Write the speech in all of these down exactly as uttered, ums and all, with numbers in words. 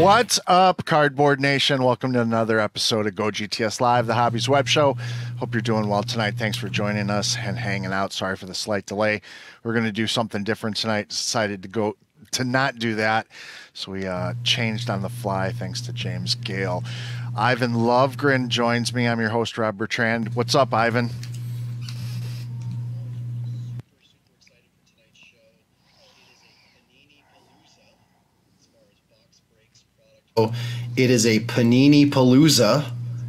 What's up, Cardboard Nation? Welcome to another episode of Go G T S Live, the Hobbies Web Show. Hope you're doing well tonight. Thanks for joining us and hanging out. Sorry for the slight delay. We're going to do something different tonight. Decided to go to not do that, so we uh, changed on the fly thanks to James Gale. Ivan Lovegren joins me. I'm your host, Rob Bertrand. What's up, Ivan? It is a Panini Palooza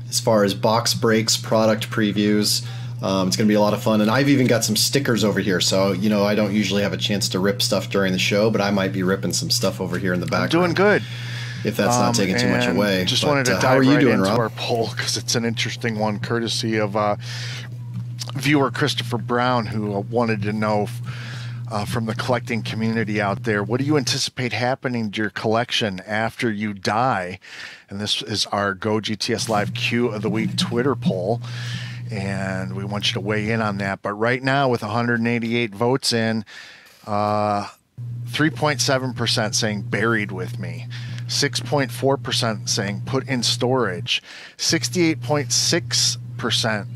as far as box breaks, product previews. Um, it's going to be a lot of fun. And I've even got some stickers over here. So, you know, I don't usually have a chance to rip stuff during the show, but I might be ripping some stuff over here in the background. Doing good. If that's not um, taking too much away. Just but, wanted to uh, dive how are you right doing, into Rob? Our poll, because it's an interesting one, courtesy of uh, viewer Christopher Brown, who wanted to know Uh, from the collecting community out there, what do you anticipate happening to your collection after you die? And this is our Go G T S Live Q of the Week Twitter poll, and we want you to weigh in on that. But right now, with one hundred eighty-eight votes in, uh, three point seven percent saying buried with me, six point four percent saying put in storage, sixty-eight point six percent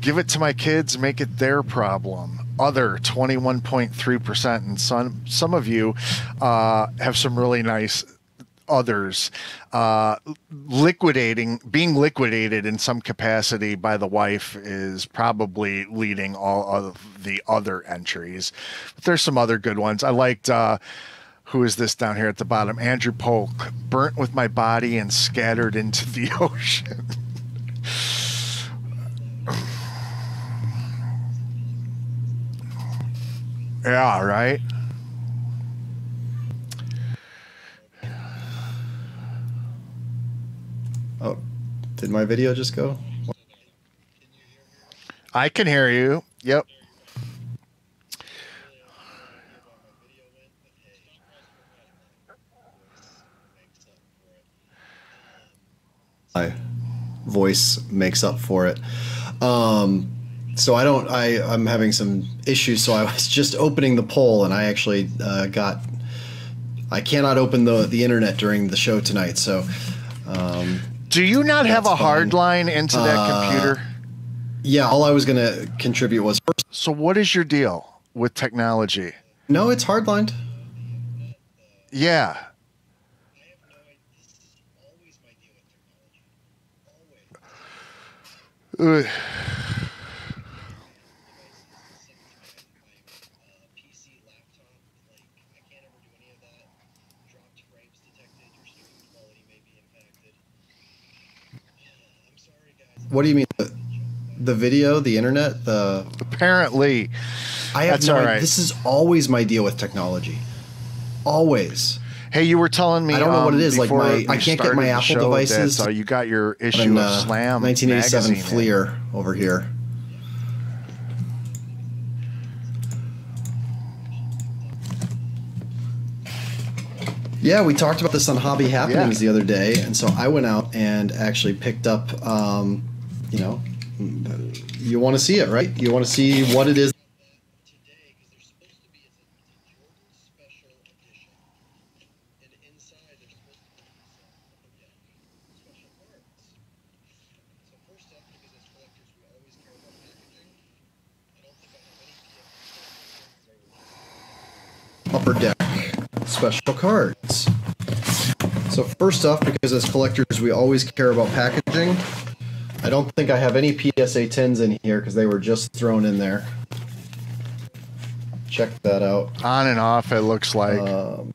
give it to my kids, make it their problem. Other twenty-one point three percent, and some some of you uh, have some really nice others. Uh, liquidating, being liquidated in some capacity by the wife is probably leading all of the other entries. But there's some other good ones. I liked. Uh, Who is this down here at the bottom? Andrew Polk, burnt with my body and scattered into the ocean. Yeah, right. Oh, did my video just go? I can hear you. Yep. My voice makes up for it. Um, So I don't, I, I'm having some issues. So I was just opening the poll and I actually uh, got, I cannot open the, the internet during the show tonight. So, um, do you not have a fine. hard line into that uh, computer? Yeah. All I was going to contribute was. So what is your deal with technology? No, it's hard lined. Yeah. Uh, What do you mean? The, the video, the internet, the apparently. I have no idea. This is always my deal with technology. Always. Hey, you were telling me. I don't know um, what it is. Like my, I can't get my Apple devices. So you got your issue in, uh, of Slam nineteen eighty-seven magazine, Fleer man. over here. Yeah, we talked about this on Hobby Happenings yeah. the other day, and so I went out and actually picked up. Um, You know, you want to see it, right? You want to see what it is. Upper Deck special cards. So first off, because as collectors, we always care about packaging. I don't think I have any P S A tens in here because they were just thrown in there. Check that out. On and off, it looks like. Um,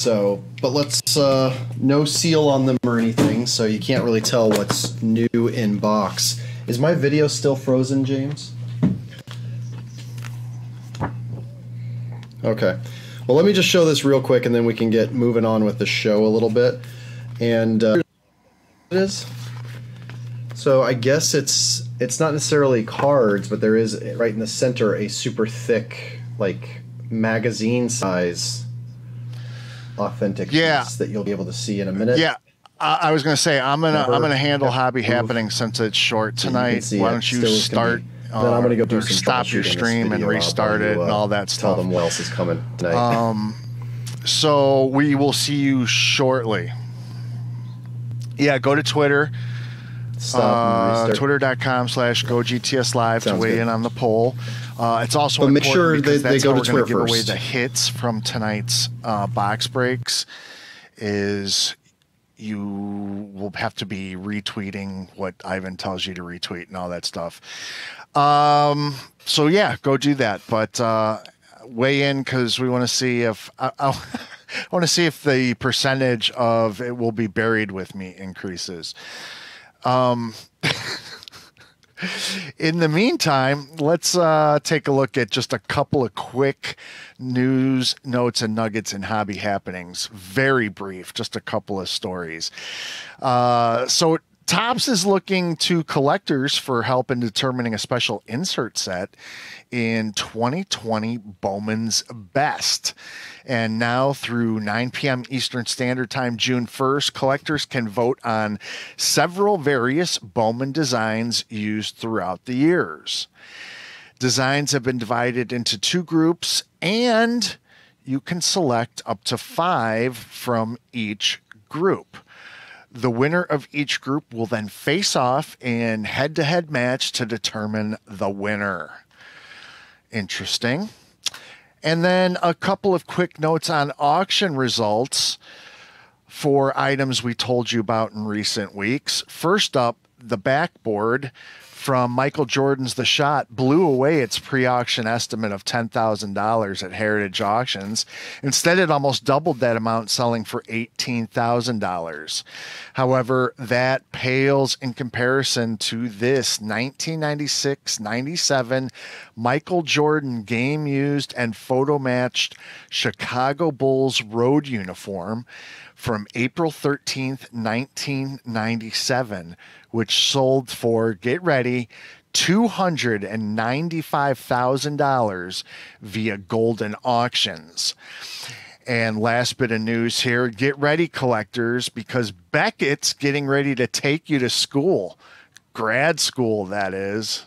so, but let's, uh, no seal on them or anything, so you can't really tell what's new in box. Is my video still frozen, James? Okay. Well, let me just show this real quick, and then we can get moving on with the show a little bit. And uh, it is. So I guess it's it's not necessarily cards, but there is right in the center a super thick, like magazine size, authentic yeah. piece that you'll be able to see in a minute. Yeah, I, I was gonna say I'm gonna Never, I'm gonna handle Hobby Happenings since it's short tonight. Why don't you start? Uh, then I'm gonna go do some stop your stream and restart it and all that stuff. Tell them what else is coming tonight. Um, So we will see you shortly. Yeah, go to Twitter. Uh, Twitter dot com slash Go G T S Live to weigh good. in on the poll. Uh, it's also but important make sure because they, that's they go how to we're going to give away the hits from tonight's uh, box breaks. Is you will have to be retweeting what Ivan tells you to retweet and all that stuff. Um, so yeah, go do that. But uh, weigh in because we want to see if I, I, I want to see if the percentage of it will be buried with me increases. Um, in the meantime, let's uh, take a look at just a couple of quick news, notes, and nuggets and hobby happenings. Very brief, just a couple of stories. Uh, so Topps is looking to collectors for help in determining a special insert set in twenty twenty Bowman's Best. And now through nine P M Eastern Standard Time, June first, collectors can vote on several various Bowman designs used throughout the years. Designs have been divided into two groups, and you can select up to five from each group. The winner of each group will then face off in head-to-head match to determine the winner. Interesting. And then a couple of quick notes on auction results for items we told you about in recent weeks. First up, the backboard from Michael Jordan's The Shot blew away its pre-auction estimate of ten thousand dollars at Heritage Auctions. Instead, it almost doubled that amount, selling for eighteen thousand dollars. However, that pales in comparison to this nineteen ninety-six ninety-seven Michael Jordan game-used and photo-matched Chicago Bulls road uniform from April thirteenth nineteen ninety-seven, which sold for, get ready, two hundred ninety-five thousand dollars via Golden Auctions. And last bit of news here, get ready, collectors, because Beckett's getting ready to take you to school. Grad school, that is.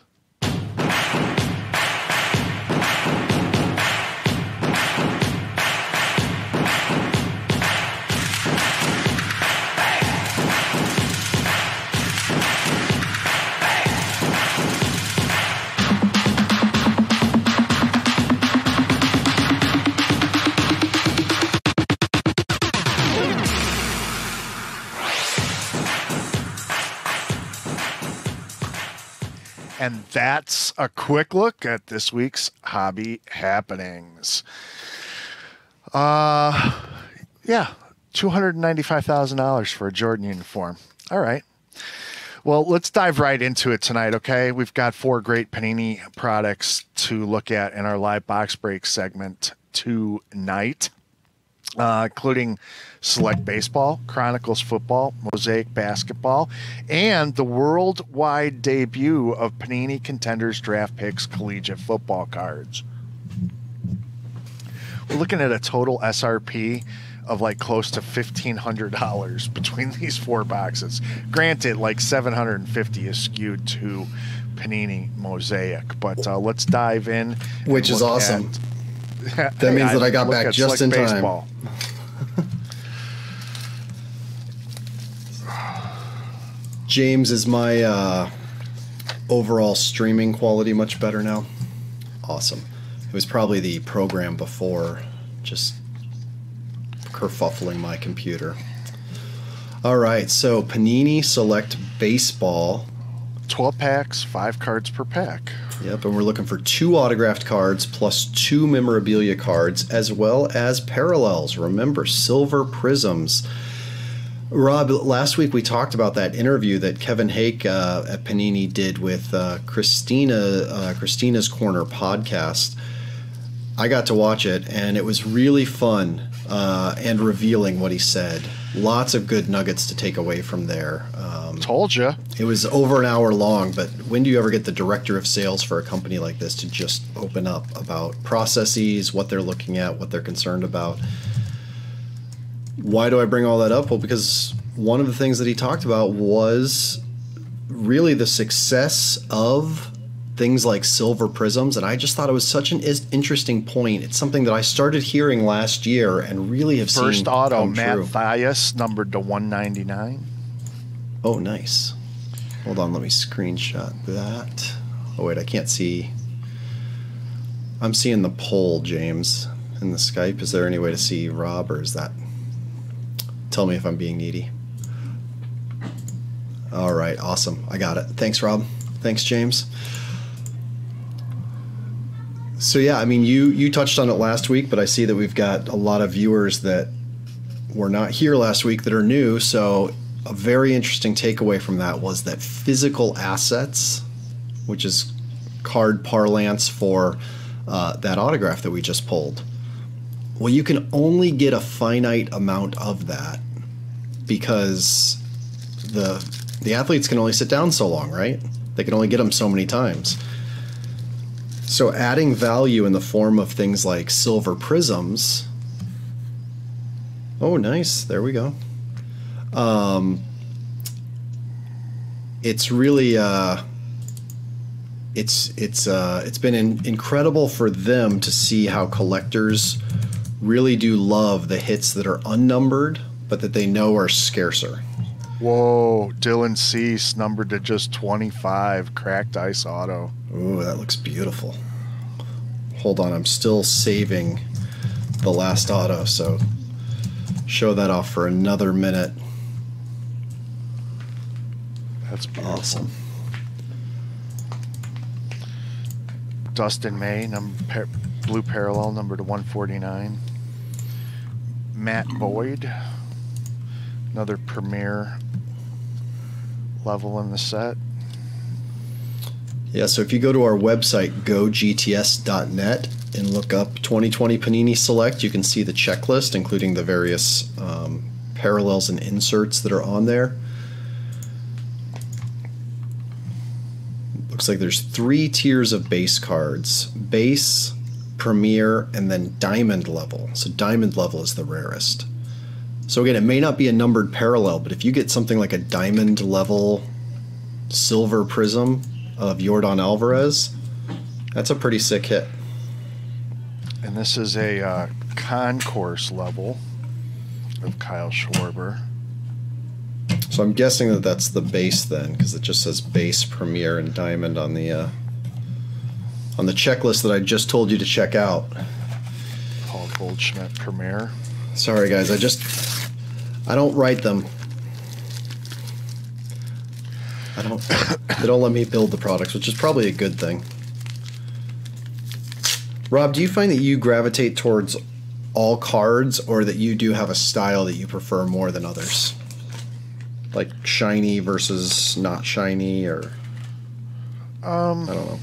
And that's a quick look at this week's hobby happenings. Uh, yeah, two hundred ninety-five thousand dollars for a Jordan uniform. All right. Well, let's dive right into it tonight, okay? We've got four great Panini products to look at in our live box break segment tonight, uh, including Select Baseball, Chronicles Football, Mosaic Basketball, and the worldwide debut of Panini Contenders Draft Picks Collegiate Football Cards. We're looking at a total S R P of like close to fifteen hundred dollars between these four boxes. Granted, like seven hundred fifty dollars is skewed to Panini Mosaic, but uh, let's dive in. Which is awesome. At, that means I that I got back just in time. Baseball. James, is my uh, overall streaming quality much better now? Awesome. It was probably the program before just kerfuffling my computer. All right, so Panini Select Baseball. twelve packs, five cards per pack. Yep, and we're looking for two autographed cards plus two memorabilia cards as well as parallels. Remember, silver prisms. Rob, last week we talked about that interview that Kevin Hake uh, at Panini did with uh, Christina, uh, Christina's Corner podcast. I got to watch it, and it was really fun uh, and revealing what he said. Lots of good nuggets to take away from there. Um, Told you. It was over an hour long, but when do you ever get the director of sales for a company like this to just open up about processes, what they're looking at, what they're concerned about? Why do I bring all that up? Well, because one of the things that he talked about was really the success of things like silver prisms, and I just thought it was such an is interesting point. It's something that I started hearing last year and really have seen. First auto, Matt Thias, numbered to one ninety-nine. Oh, nice. Hold on, let me screenshot that. Oh, wait, I can't see. I'm seeing the poll, James, in the Skype. Is there any way to see Rob, or is that? Tell me if I'm being needy. All right, awesome. I got it. Thanks, Rob. Thanks, James. So, yeah, I mean, you, you touched on it last week, but I see that we've got a lot of viewers that were not here last week that are new. So a very interesting takeaway from that was that physical assets, which is card parlance for uh, that autograph that we just pulled, well, you can only get a finite amount of that because the the athletes can only sit down so long, right? They can only get them so many times. So adding value in the form of things like silver prisms. Oh, nice. There we go. Um, it's really, uh, it's, it's, uh, it's been in, incredible for them to see how collectors really do love the hits that are unnumbered, but that they know are scarcer. Whoa, Dylan Cease, numbered to just twenty-five, cracked ice auto. Ooh, that looks beautiful. Hold on, I'm still saving the last auto, so show that off for another minute. That's beautiful. Awesome. Dustin May, number, par, blue parallel, number to one forty-nine. Matt Boyd, another premier level in the set. Yeah, so if you go to our website, go G T S dot net, and look up twenty twenty Panini Select, you can see the checklist, including the various um, parallels and inserts that are on there. Looks like there's three tiers of base cards: base, premier, and then diamond level. So diamond level is the rarest. So again, it may not be a numbered parallel, but if you get something like a diamond level silver prism of Yordan Alvarez, that's a pretty sick hit. And this is a uh, concourse level of Kyle Schwarber. So I'm guessing that that's the base then, because it just says base, premier, and diamond on the uh, on the checklist that I just told you to check out. Paul Goldschmidt, premier. Sorry guys, I just I don't write them. I don't. They don't let me build the products, which is probably a good thing. Rob, do you find that you gravitate towards all cards, or that you do have a style that you prefer more than others? Like shiny versus not shiny, or um, I don't know.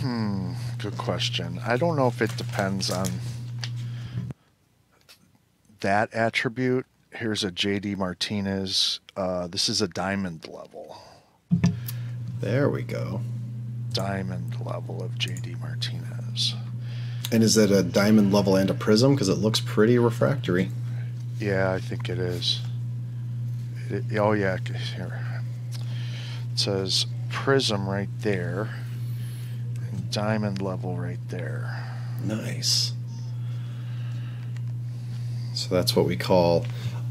Hmm, good question. I don't know if it depends on that attribute. Here's a J D Martinez. Uh, this is a diamond level. There we go. Diamond level of J D Martinez. And is it a diamond level and a prism? Because it looks pretty refractory. Yeah, I think it is. It, it, oh, yeah. Here. It says prism right there and diamond level right there. Nice. So that's what we call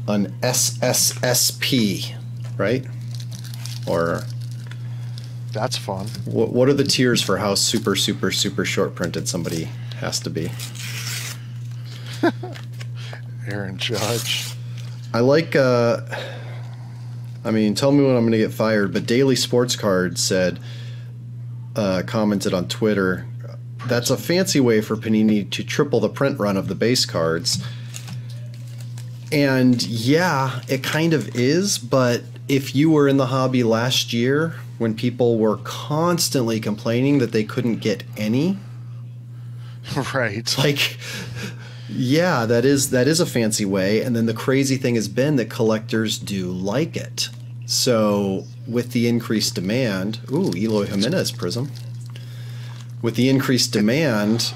an S S S P, right? Or... That's fun. What, what are the tiers for how super, super, super short printed somebody has to be? Aaron Judge. I like, uh, I mean, tell me when I'm going to get fired, but Daily Sports Card said, uh, commented on Twitter, that's a fancy way for Panini to triple the print run of the base cards. And yeah, it kind of is, but if you were in the hobby last year, when people were constantly complaining that they couldn't get any. Right. Like, yeah, that is that is a fancy way. And then the crazy thing has been that collectors do like it. So with the increased demand, ooh, Eloy Jimenez prism. With the increased demand,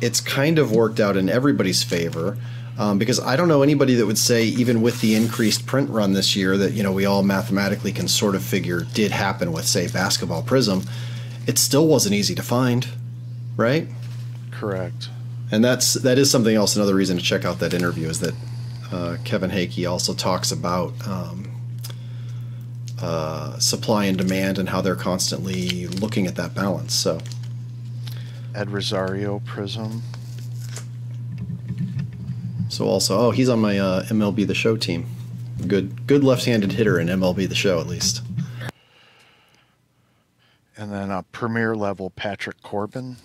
it's kind of worked out in everybody's favor. um, because I don't know anybody that would say, even with the increased print run this year that, you know, we all mathematically can sort of figure did happen with, say, Basketball Prism, it still wasn't easy to find, right? Correct. And that's that is something else, another reason to check out that interview, is that uh, Kevin Hake also talks about um, uh, supply and demand and how they're constantly looking at that balance. So, Ed Rosario Prism. So also, oh, he's on my uh, M L B the Show team. Good, good left-handed hitter in M L B the Show, at least. And then a premier level Patrick Corbin.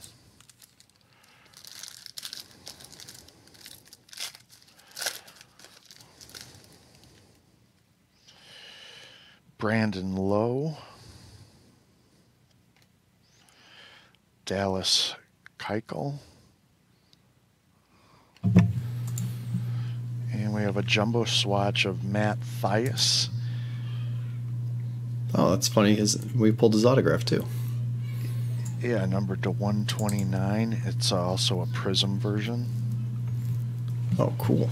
Brandon Lowe. Dallas Keuchel. And we have a jumbo swatch of Matt Thias. Oh, that's funny. Is we pulled his autograph too? Yeah, numbered to one twenty-nine. It's also a Prism version. Oh, cool.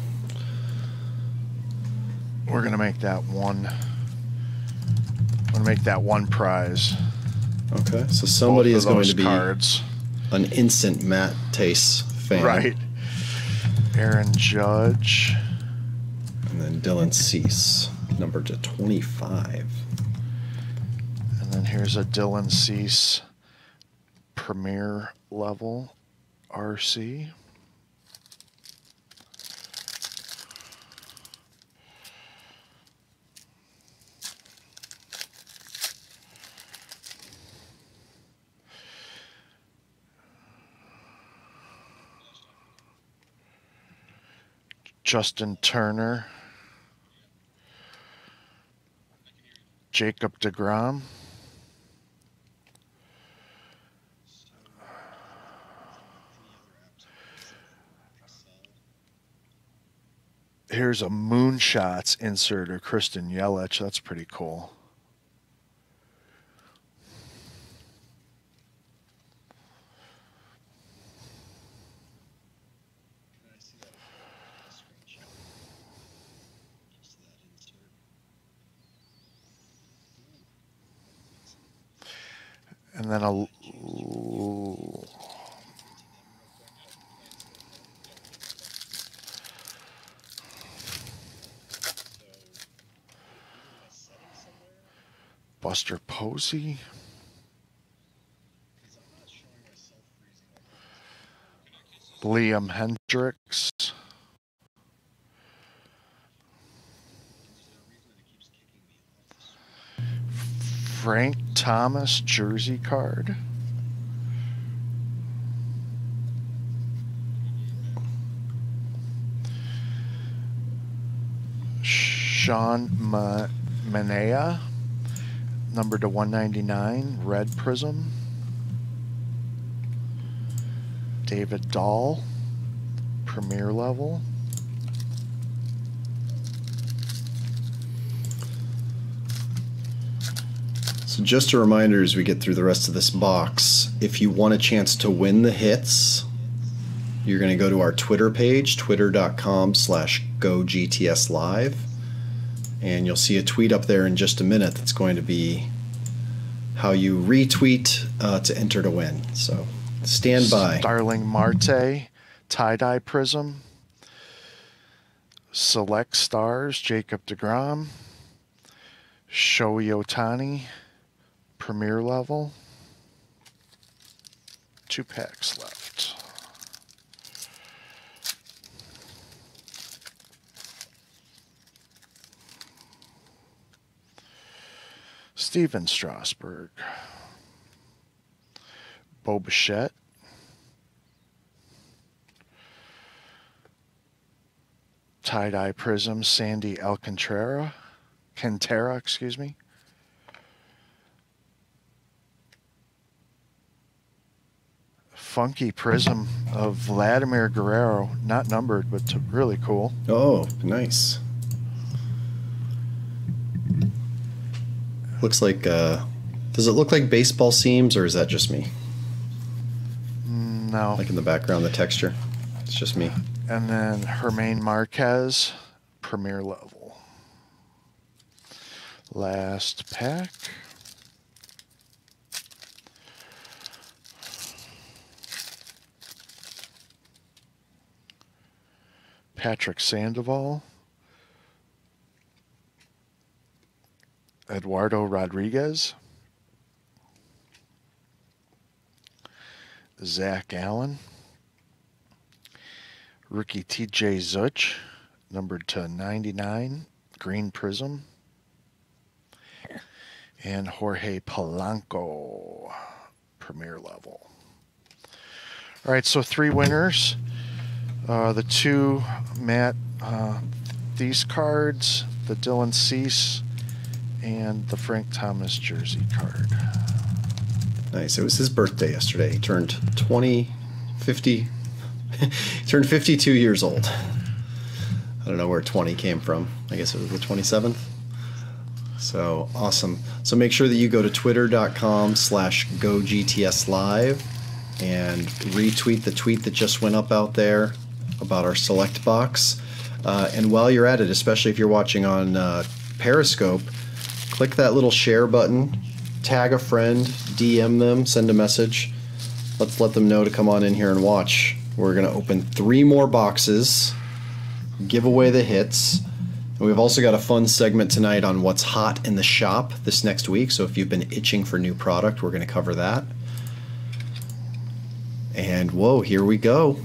We're gonna make that one. I'm gonna make that one prize. Okay, so somebody is going to be cards. an instant Matt Thias fan, right? Aaron Judge, and then Dylan Cease, numbered to twenty-five. And here's a Dylan Cease premier level R C. Justin Turner, Jacob deGrom. Here's a Moonshots inserter, Kristen Yelich. That's pretty cool. And then a... Buster Posey, Liam Hendricks, Frank Thomas jersey card, Sean Manea, numbered to one ninety-nine, red Prism. David Dahl, premier level. So just a reminder as we get through the rest of this box, if you want a chance to win the hits, you're going to go to our Twitter page, twitter dot com slash go G T S live. And you'll see a tweet up there in just a minute that's going to be how you retweet uh, to enter to win. So stand by. Starling Marte, Tie-Dye Prism, Select Stars, Jacob deGrom, Shohei Ohtani, Premier Level, two packs left. Steven Strasburg, Bo Bichette, Tie-Dye Prism, Sandy Alcantara, Cantera, excuse me, Funky Prism of Vladimir Guerrero, not numbered, but really cool. Oh, nice. Looks like, uh, does it look like baseball seams, or is that just me? No. Like in the background, the texture. It's just me. And then Germain Marquez, Premier Level. Last pack. Patrick Sandoval. Eduardo Rodriguez. Zach Allen. Rookie T J Zuch, numbered to ninety-nine, Green Prism. And Jorge Polanco, Premier Level. All right, so three winners. Uh, the two Matt uh, these cards, the Dylan Cease, and the Frank Thomas jersey card. Nice. It was his birthday yesterday. He turned twenty, fifty. Turned fifty-two years old. I don't know where twenty came from. I guess it was the twenty-seventh. So awesome. So make sure that you go to twitter dot com slash go G T S live and retweet the tweet that just went up out there about our select box. Uh, and while you're at it, especially if you're watching on uh, Periscope, click that little share button, tag a friend, D M them, send a message. Let's let them know to come on in here and watch. We're going to open three more boxes, give away the hits, and we've also got a fun segment tonight on what's hot in the shop this next week. So if you've been itching for new product, we're going to cover that. And whoa, here we go.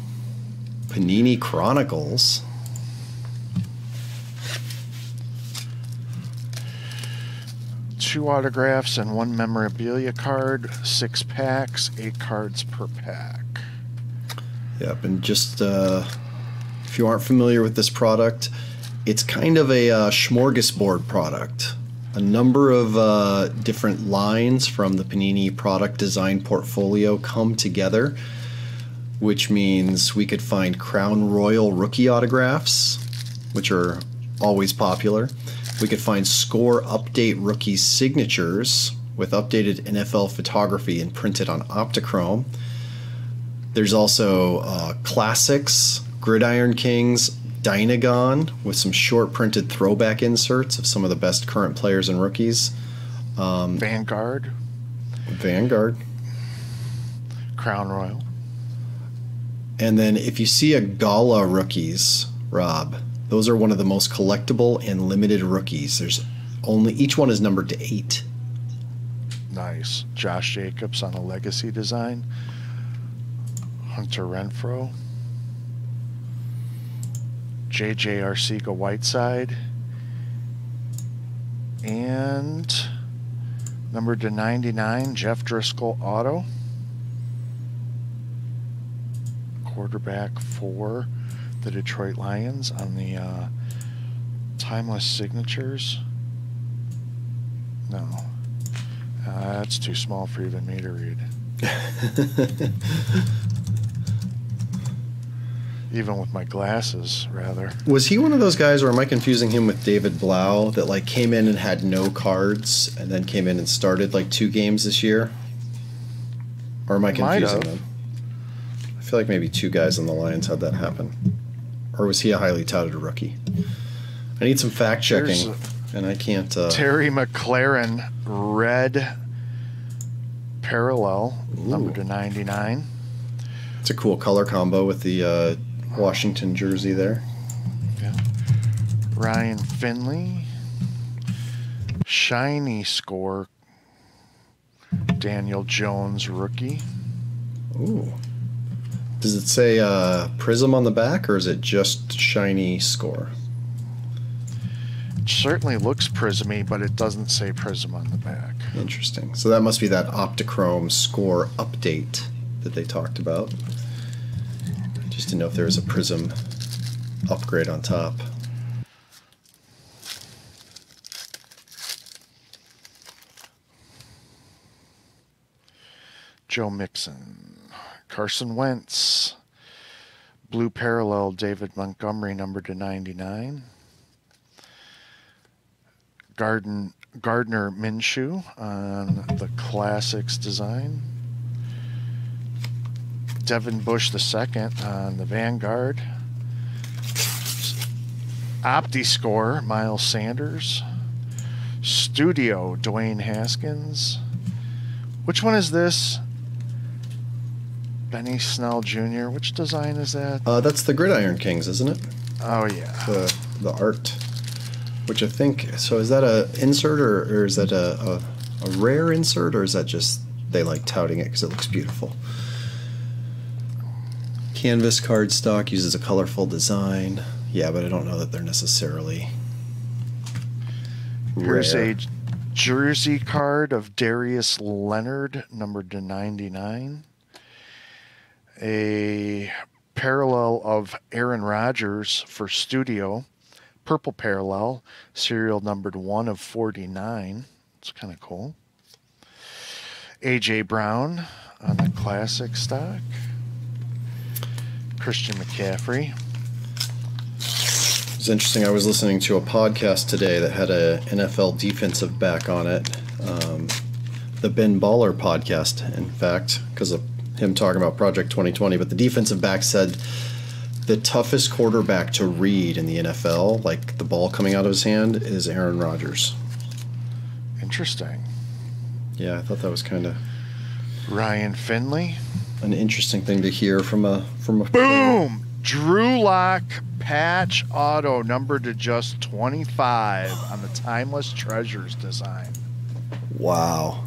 Panini Chronicles. Two autographs and one memorabilia card, six packs, eight cards per pack. Yep, and just uh, if you aren't familiar with this product, it's kind of a uh, smorgasbord product. A number of uh, different lines from the Panini product design portfolio come together, which means we could find Crown Royal rookie autographs, which are always popular. We could find score update rookie signatures with updated N F L photography and printed on Optichrome. There's also uh, classics, Gridiron Kings, Dynagon, with some short printed throwback inserts of some of the best current players and rookies. Um, Vanguard. Vanguard. Crown Royal. And then if you see a Gala rookies, Rob, those are one of the most collectible and limited rookies. There's only, each one is numbered to eight. Nice. Josh Jacobs on a legacy design. Hunter Renfroe, J J Arcega-Whiteside, and number to ninety-nine, Jeff Driscoll auto, quarterback for the Detroit Lions on the uh, Timeless Signatures. No, uh, that's too small for even me to read. Even with my glasses, rather. Was he one of those guys, or am I confusing him with David Blau, that like came in and had no cards and then came in and started like two games this year? Or am I confusing them? I feel like maybe two guys on the Lions had that happen. Or was he a highly touted rookie? I need some fact checking, and I can't. Uh... Terry McLaren, red parallel, ooh, number to ninety-nine. It's a cool color combo with the. Uh, Washington jersey there. Yeah. Ryan Finley. Shiny score. Daniel Jones rookie. Ooh. Does it say uh, Prism on the back, or is it just shiny score? It certainly looks prismy, but it doesn't say Prism on the back. Interesting. So that must be that Optichrome score update that they talked about. Just to know if there was a Prism upgrade on top. Joe Mixon, Carson Wentz, blue parallel, David Montgomery, number to ninety-nine. Gardner, Gardner Minshew on the classics design. Devin Bush the second on the Vanguard, OptiScore, Miles Sanders. Studio, Dwayne Haskins. Which one is this? Benny Snell Junior Which design is that? Uh, that's the Gridiron Kings, isn't it? Oh, yeah. The, the art, which I think, so is that a insert or, or is that a, a, a rare insert, or is that just they like touting it because it looks beautiful? Canvas cardstock uses a colorful design. Yeah, but I don't know that they're necessarily Here's rare. A jersey card of Darius Leonard, numbered to ninety-nine. A parallel of Aaron Rodgers for studio. Purple parallel, serial numbered one of forty-nine. It's kind of cool. A J Brown on the classic stock. Christian McCaffrey. It's interesting. I was listening to a podcast today that had a N F L defensive back on it, um, the Ben Baller podcast, in fact, because of him talking about Project twenty twenty. But the defensive back said the toughest quarterback to read in the N F L, like the ball coming out of his hand, is Aaron Rodgers. Interesting. Yeah, I thought that was kind of Ryan Finley. An interesting thing to hear from a from a boom player. Drew Lock patch auto numbered to just twenty-five on the Timeless Treasures design. Wow.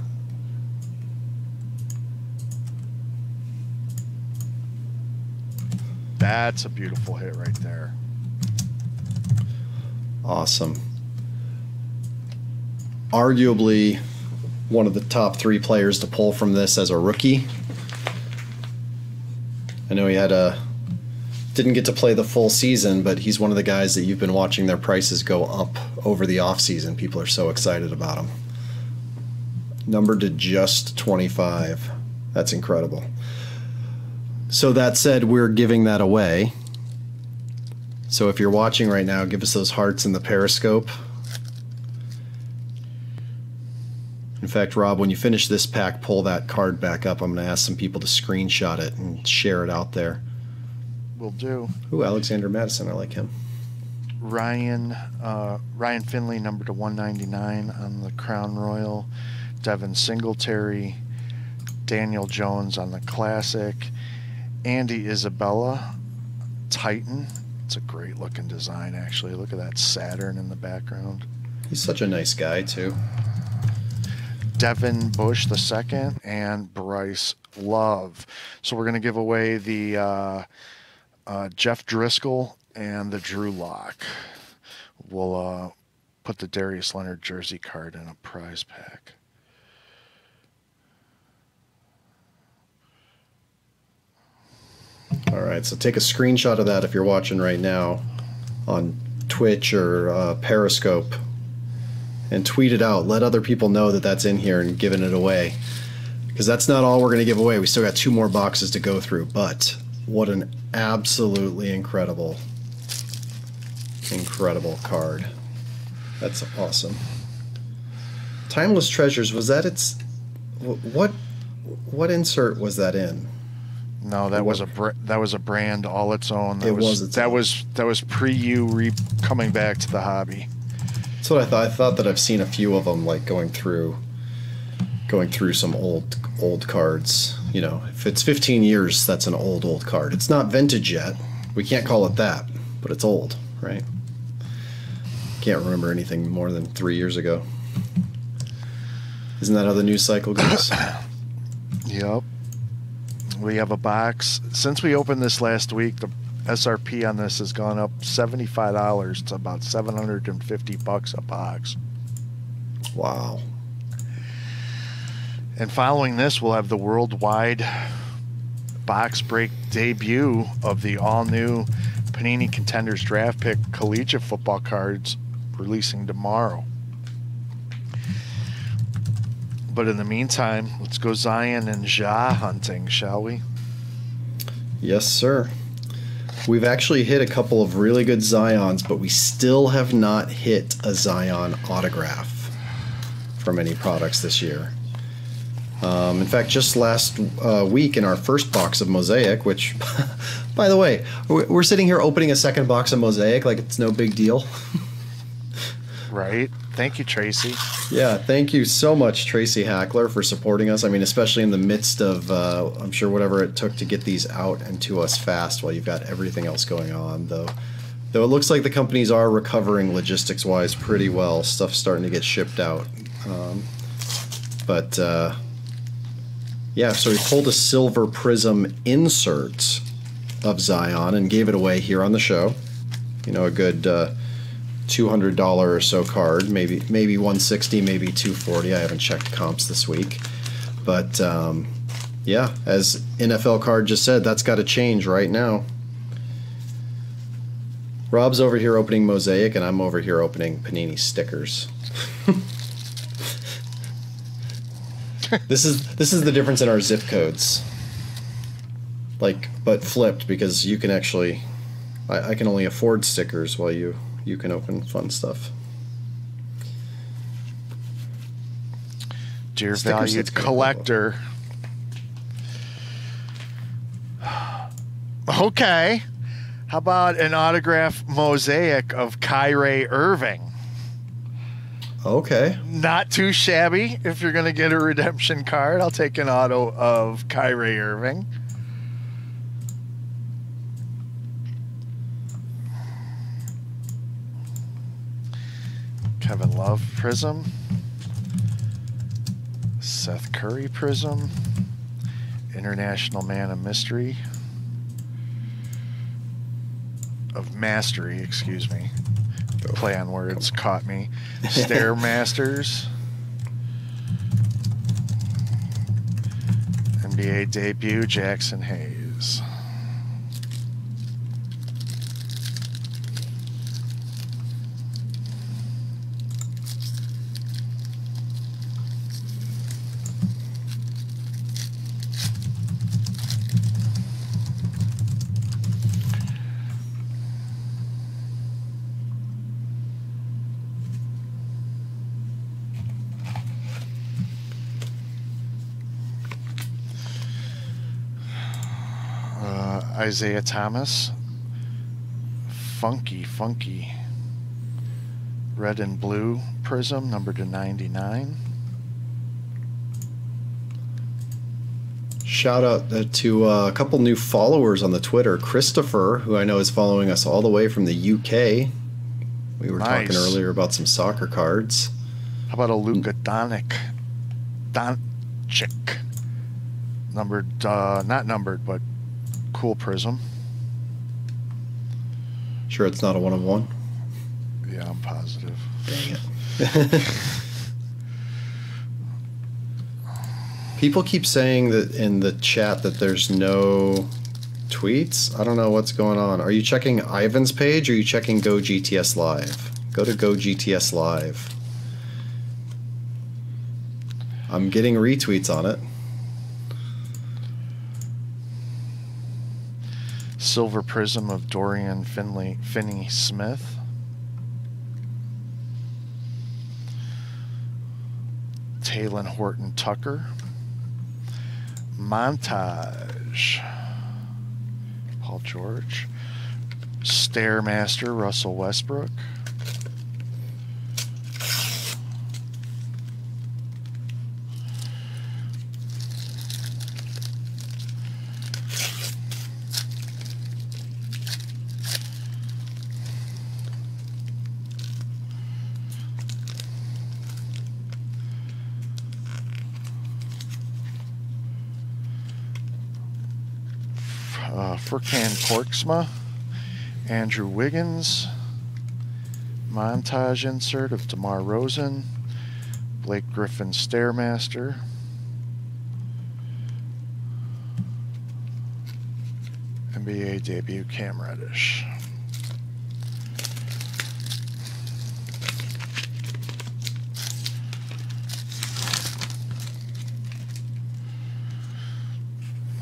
That's a beautiful hit right there. Awesome. Arguably one of the top three players to pull from this as a rookie. I know he had a didn't get to play the full season, but he's one of the guys that you've been watching their prices go up over the offseason. People are so excited about him. Numbered to just twenty-five. That's incredible. So that said, we're giving that away. So if you're watching right now, give us those hearts in the Periscope. In fact, Rob, when you finish this pack, pull that card back up. I'm going to ask some people to screenshot it and share it out there. Will do. Ooh, Alexander Madison. I like him. Ryan uh, Ryan Finley, number to one ninety-nine on the Crown Royal. Devin Singletary. Daniel Jones on the Classic. Andy Isabella, Titan. It's a great-looking design, actually. Look at that Saturn in the background. He's such a nice guy, too. Devin Bush the second and Bryce Love. So we're going to give away the uh, uh, Jeff Driscoll and the Drew Lock. We'll uh, put the Darius Leonard jersey card in a prize pack. All right, so take a screenshot of that if you're watching right now on Twitch or uh, Periscope, and tweet it out. Let other people know that that's in here and giving it away, because that's not all we're going to give away. We still got two more boxes to go through, but what an absolutely incredible, incredible card. That's awesome. Timeless Treasures, was that its, what, what insert was that in? No, that was a br that was a brand all its own. That it was, was its that own. was that was pre you re coming back to the hobby. That's what I thought. I thought that I've seen a few of them, like going through, going through some old old cards. You know, if it's fifteen years, that's an old old card. It's not vintage yet. We can't call it that, but it's old, right? Can't remember anything more than three years ago. Isn't that how the news cycle goes? Yep. We have a box. Since we opened this last week, the S R P on this has gone up seventy-five dollars to about seven hundred fifty bucks a box. Wow. And following this, we'll have the worldwide box break debut of the all-new Panini Contenders Draft Pick collegiate football cards, releasing tomorrow. But in the meantime, let's go Zion and Ja hunting, shall we? Yes, sir. We've actually hit a couple of really good Zions, but we still have not hit a Zion autograph from any products this year. Um, in fact, just last uh, week in our first box of Mosaic, which, by the way, we're sitting here opening a second box of Mosaic like it's no big deal. Right. Thank you, Tracy. Yeah, thank you so much, Tracy Hackler, for supporting us. I mean, especially in the midst of, uh, I'm sure, whatever it took to get these out and to us fast while you've got everything else going on, though. Though it looks like the companies are recovering logistics-wise pretty well. Stuff's starting to get shipped out. Um, but, uh, yeah, so we pulled a silver prism insert of Zion and gave it away here on the show. You know, a good uh, two hundred dollars or so card, maybe maybe one sixty, maybe two forty. I haven't checked comps this week. But, um, yeah, as N F L Card just said, that's got to change right now. Rob's over here opening Mosaic, and I'm over here opening Panini stickers. This is this is the difference in our zip codes. Like, but flipped, because you can actually, I, I can only afford stickers while you you can open fun stuff. Dear valued collector. Okay. How about an autograph Mosaic of Kyrie Irving? Okay. Not too shabby. If you're going to get a redemption card, I'll take an auto of Kyrie Irving. Kevin Love prism. Seth Curry prism. International Man of Mystery. Of mastery, excuse me. Go. Play on words Go. Caught me. Stairmasters. N B A debut, Jackson Hayes. Isaiah Thomas, funky, funky, red and blue prism, number to ninety-nine. Shout out to a couple new followers on the Twitter. Christopher, who I know is following us all the way from the U K. We were nice. Talking earlier about some soccer cards. How about a Luka Doncic, Doncic, numbered, uh, not numbered, but cool prism. Sure it's not a one of one? Yeah, I'm positive. Dang it. People keep saying that in the chat that there's no tweets. I don't know what's going on. Are you checking Ivan's page or are you checking Go G T S Live? Go to Go G T S Live. I'm getting retweets on it. Silver prism of Dorian Finley, Finney Smith. Talon Horton Tucker. Montage. Paul George. Stairmaster Russell Westbrook. Furkan Korkma, Andrew Wiggins, montage insert of DeMar Rosen, Blake Griffin Stairmaster, N B A debut Cam Reddish.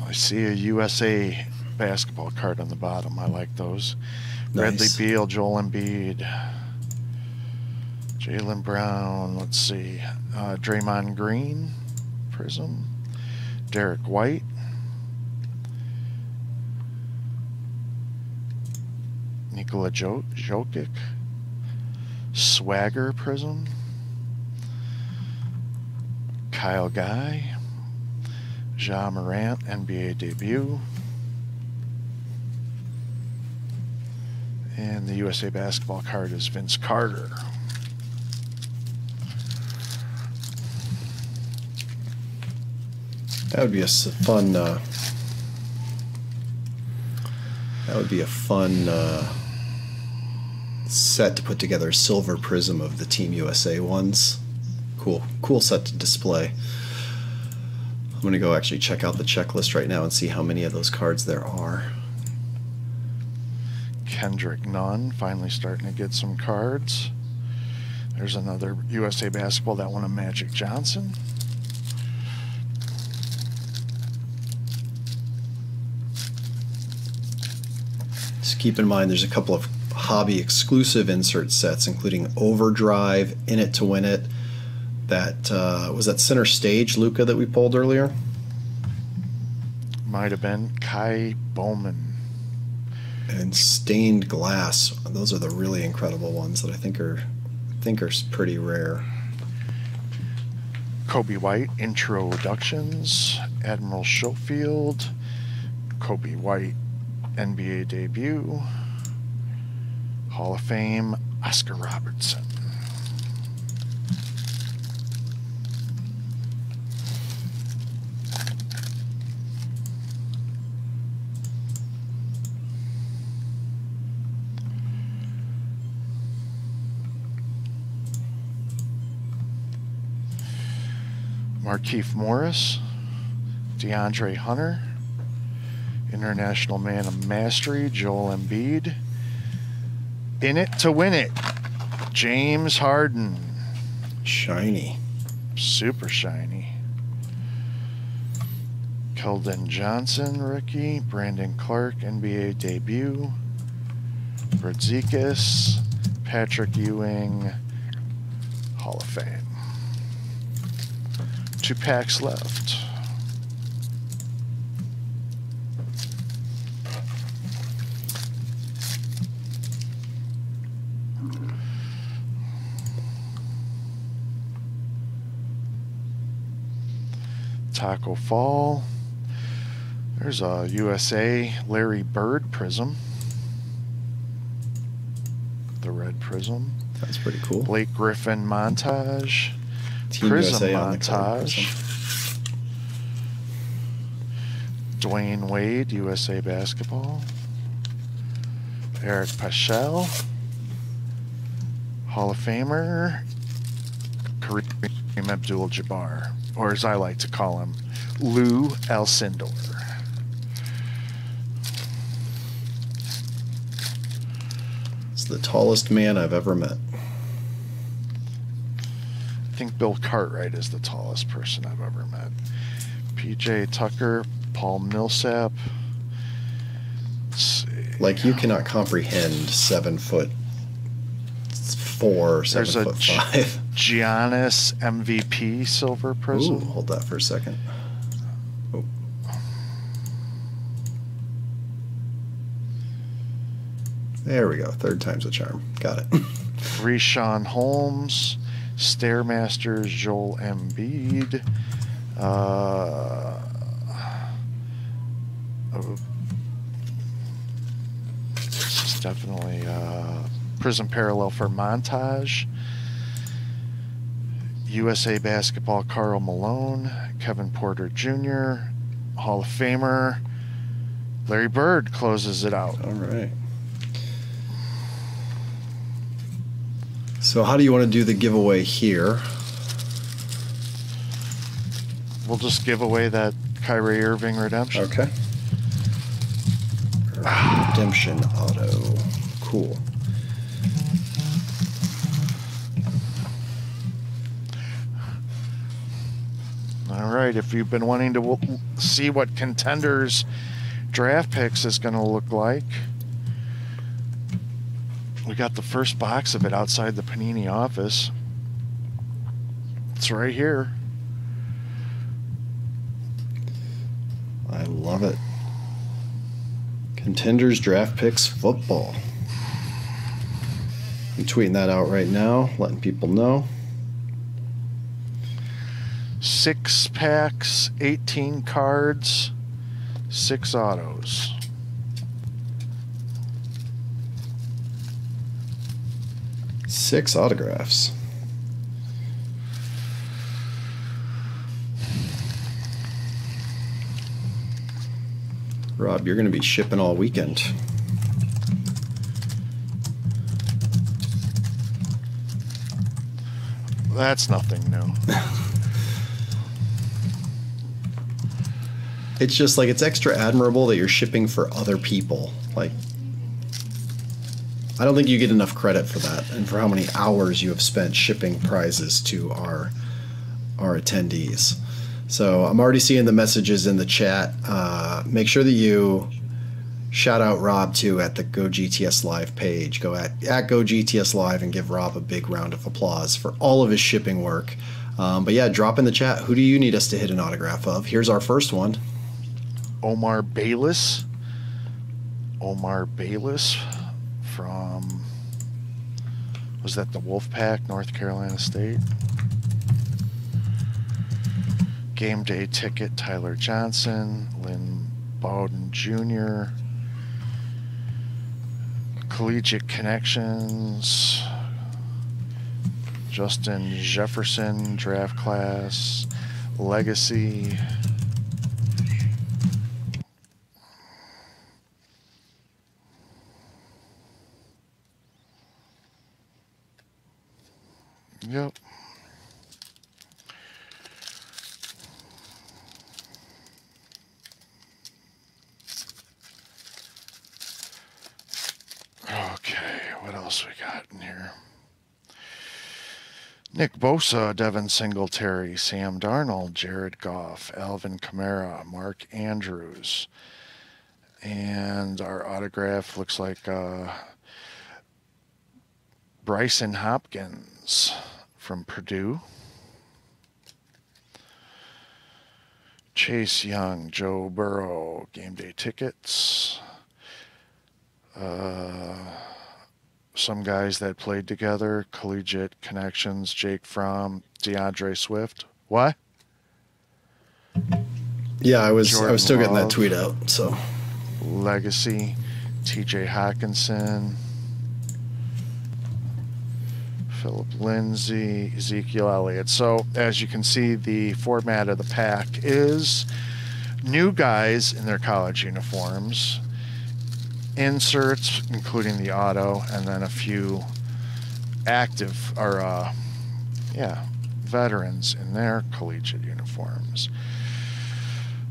I see a U S A basketball card on the bottom. I like those. Nice. Bradley Beal, Joel Embiid, Jaylen Brown. Let's see. Uh, Draymond Green Prism. Derek White. Nikola jo Jokic. Swagger Prism. Kyle Guy. Ja Morant, N B A debut. And the U S A Basketball card is Vince Carter. That would be a fun. Uh, that would be a fun uh, set to put together. A silver prism of the Team U S A ones. Cool, cool set to display. I'm gonna go actually check out the checklist right now and see how many of those cards there are. Kendrick Nunn finally starting to get some cards. There's another U S A Basketball, that one of Magic Johnson. Keep in mind, there's a couple of hobby exclusive insert sets, including Overdrive, In It to Win It. That uh, was that Center Stage Luca that we pulled earlier. Might have been Kai Bowman. And Stained Glass. Those are the really incredible ones that I think are I think are pretty rare. Kobe White introductions. Admiral Schofield. Kobe White. N B A debut, Hall of Fame, Oscar Robertson. Markieff Morris, DeAndre Hunter, International Man of Mastery, Joel Embiid. In It to Win It, James Harden. Shiny. Super shiny. Keldon Johnson, rookie. Brandon Clark, N B A debut. Brodzikas, Patrick Ewing, Hall of Fame. Two packs left. Taco Fall. There's a U S A Larry Bird prism. The red prism. That's pretty cool. Blake Griffin montage. Team prism U S A montage. Dwayne Wade, U S A Basketball. Eric Paschal. Hall of Famer. Kareem Abdul-Jabbar. Or as I like to call him, Lou Alcindor. It's the tallest man I've ever met. I think Bill Cartwright is the tallest person I've ever met. P J Tucker, Paul Millsap. Let's see. Like you cannot comprehend seven foot four, seven There's foot a five. Giannis M V P silver prism. Ooh, hold that for a second. Oh. There we go. Third time's the charm. Got it. Richaun Holmes, Stairmasters, Joel Embiid, uh, oh, this is definitely uh, prism parallel for montage. U S A Basketball, Karl Malone, Kevin Porter Junior, Hall of Famer, Larry Bird closes it out. All right. So how do you want to do the giveaway here? We'll just give away that Kyrie Irving redemption. Okay. Redemption auto. Cool. All right, if you've been wanting to w see what Contenders Draft Picks is going to look like, we got the first box of it outside the Panini office. It's right here. love it. Contenders Draft Picks Football. I'm tweeting that out right now, letting people know. Six packs, eighteen cards, six autos. Six autographs. Rob, you're going to be shipping all weekend. That's nothing new. It's just like, it's extra admirable that you're shipping for other people. Like, I don't think you get enough credit for that and for how many hours you have spent shipping prizes to our our attendees. So I'm already seeing the messages in the chat. Uh, make sure that you shout out Rob too at the Go G T S Live page. Go at, at Go G T S Live and give Rob a big round of applause for all of his shipping work. Um, but yeah, drop in the chat. Who do you need us to hit an autograph of? Here's our first one. Omar Bayless. Omar Bayless from, was that the Wolfpack, North Carolina State? Game Day Ticket, Tyler Johnson, Lynn Bowden Junior, Collegiate Connections, Justin Jefferson, Draft Class, Legacy, yep. Okay, what else we got in here? Nick Bosa, Devin Singletary, Sam Darnold, Jared Goff, Alvin Kamara, Mark Andrews. And our autograph looks like uh, Bryson Hopkins from Purdue. Chase Young, Joe Burrow, Game Day Tickets. Uh, some guys that played together, Collegiate Connections, Jake Fromm, DeAndre Swift. What? Yeah, I was Jordan I was still Love, getting that tweet out. So Legacy, T J Hawkinson, Philip Lindsay, Ezekiel Elliott. So as you can see, the format of the pack is new guys in their college uniforms, inserts, including the auto, and then a few active, or, uh, yeah, veterans in their collegiate uniforms.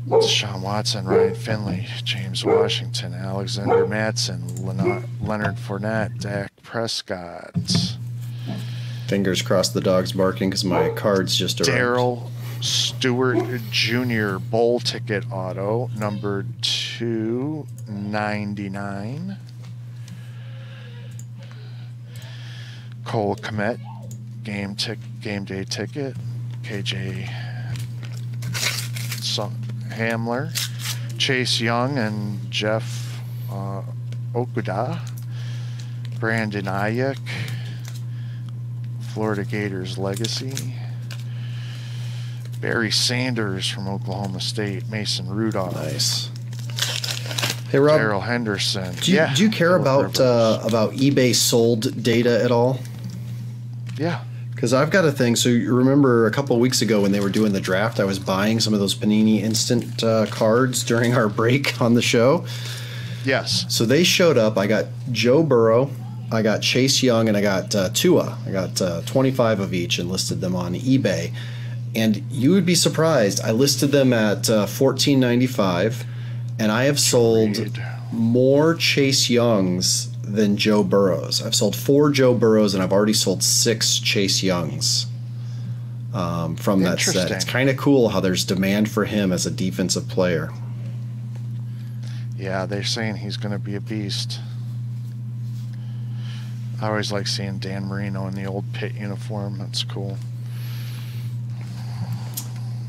Deshaun Watson, Ryan Finley, James Washington, Alexander Mattson, Leonard Fournette, Dak Prescott. Fingers crossed the dog's barking because my card's just arrived. Darryl Stewart Junior Bowl ticket auto, number two ninety-nine. Cole Kmet, game tick, game day ticket. K J Hamler, Chase Young, and Jeff uh, Okuda. Brandon Ayuk, Florida Gators Legacy. Barry Sanders from Oklahoma State, Mason Rudolph. Nice. Hey Rob, Darryl Henderson. Do you, yeah, do you care about uh, about eBay sold data at all? Yeah. Because I've got a thing. So you remember a couple of weeks ago when they were doing the draft, I was buying some of those Panini instant uh, cards during our break on the show. Yes. So they showed up. I got Joe Burrow, I got Chase Young, and I got uh, Tua. I got uh, twenty-five of each and listed them on eBay. And you would be surprised. I listed them at uh, fourteen ninety-five, and I have sold Trade. more Chase Youngs than Joe Burrows. I've sold four Joe Burrows, and I've already sold six Chase Youngs um, from that set. It's kind of cool how there's demand for him as a defensive player. Yeah, they're saying he's going to be a beast. I always like seeing Dan Marino in the old Pitt uniform. That's cool.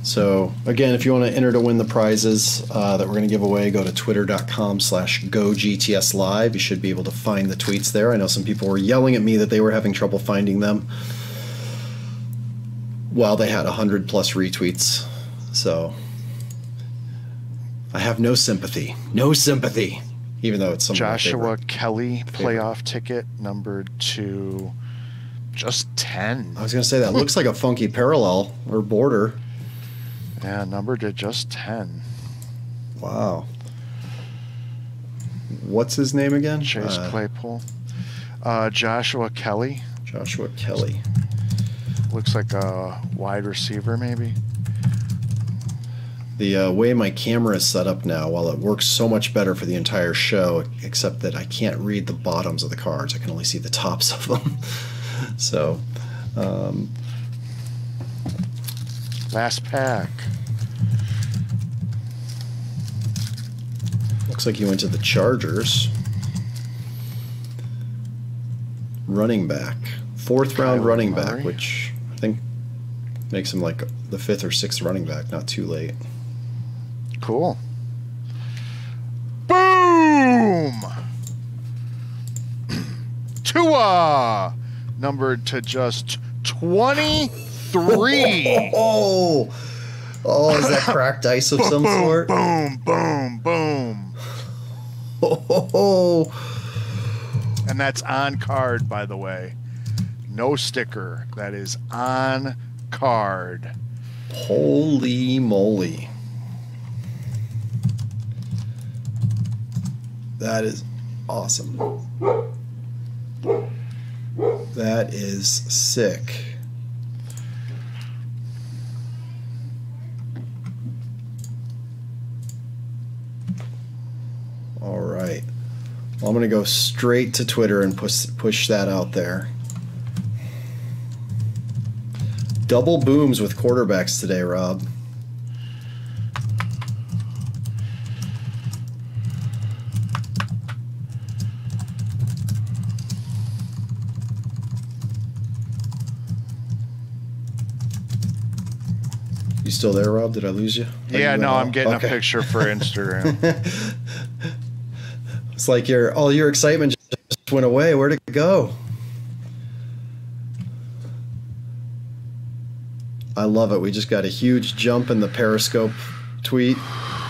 So again, if you want to enter to win the prizes uh, that we're going to give away, go to twitter dot com slash go G T S live. You should be able to find the tweets there. I know some people were yelling at me that they were having trouble finding them while they had one hundred plus retweets. So I have no sympathy. No sympathy. Even though it's some Joshua Kelly playoff ticket number two, just ten. I was going to say that looks like a funky parallel or border. Yeah, numbered to just ten. Wow. What's his name again? Chase uh, Claypool. Uh, Joshua Kelly. Joshua Kelly. Looks like a wide receiver, maybe. The uh, way my camera is set up now, while it works so much better for the entire show, except that I can't read the bottoms of the cards. I can only see the tops of them. So... Um, last pack. Looks like you went to the Chargers. Running back. Fourth round running back, which I think makes him like the fifth or sixth running back, not too late. Cool. Boom! Tua! Numbered to just twenty. Three. Oh, oh, oh, is that cracked ice of boom, some boom, sort? Boom, boom, boom. Oh, oh, oh. And that's on card, by the way. No sticker. That is on card. Holy moly. That is awesome. That is sick. All right, well, I'm gonna go straight to Twitter and push push that out there. Double booms with quarterbacks today, Rob. You still there, Rob? Did I lose you? Are yeah, you no, I'm getting okay. a picture for Instagram. It's like your all your excitement just went away. Where'd it go? I love it. We just got a huge jump in the Periscope tweet.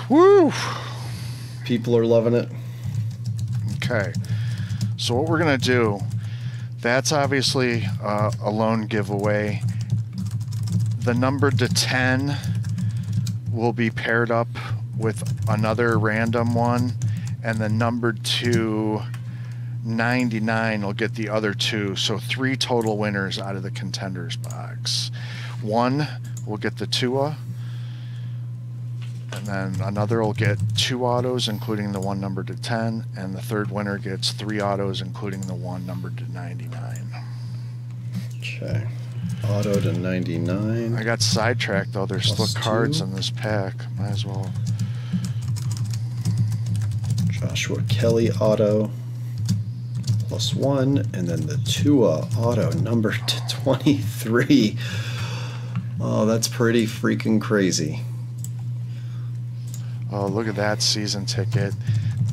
Woo! People are loving it. Okay. So what we're gonna do? That's obviously uh, a loan giveaway. The number to ten will be paired up with another random one. And the number two, ninety-nine, will get the other two. So three total winners out of the contenders box. One will get the Tua. And then another will get two autos, including the one number to ten. And the third winner gets three autos, including the one number to ninety-nine. Okay. Auto to ninety-nine. I got sidetracked, though. There's Plus still cards two. in this pack. Might as well... Joshua Kelly auto plus one, and then the Tua auto number to twenty-three. Oh, that's pretty freaking crazy. Oh, look at that season ticket.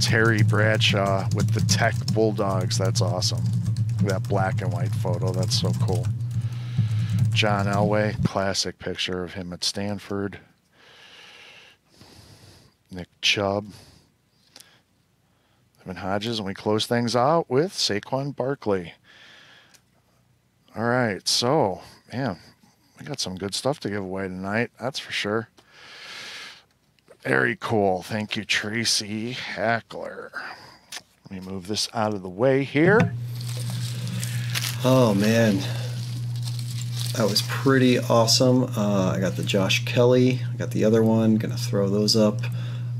Terry Bradshaw with the Tech Bulldogs. That's awesome. Look at that black and white photo. That's so cool. John Elway, classic picture of him at Stanford. Nick Chubb. Evan Hodges, and we close things out with Saquon Barkley. All right, so, man, we got some good stuff to give away tonight, that's for sure. Very cool. Thank you, Tracy Hackler. Let me move this out of the way here. Oh, man. That was pretty awesome. Uh, I got the Josh Kelly. I got the other one. Going to throw those up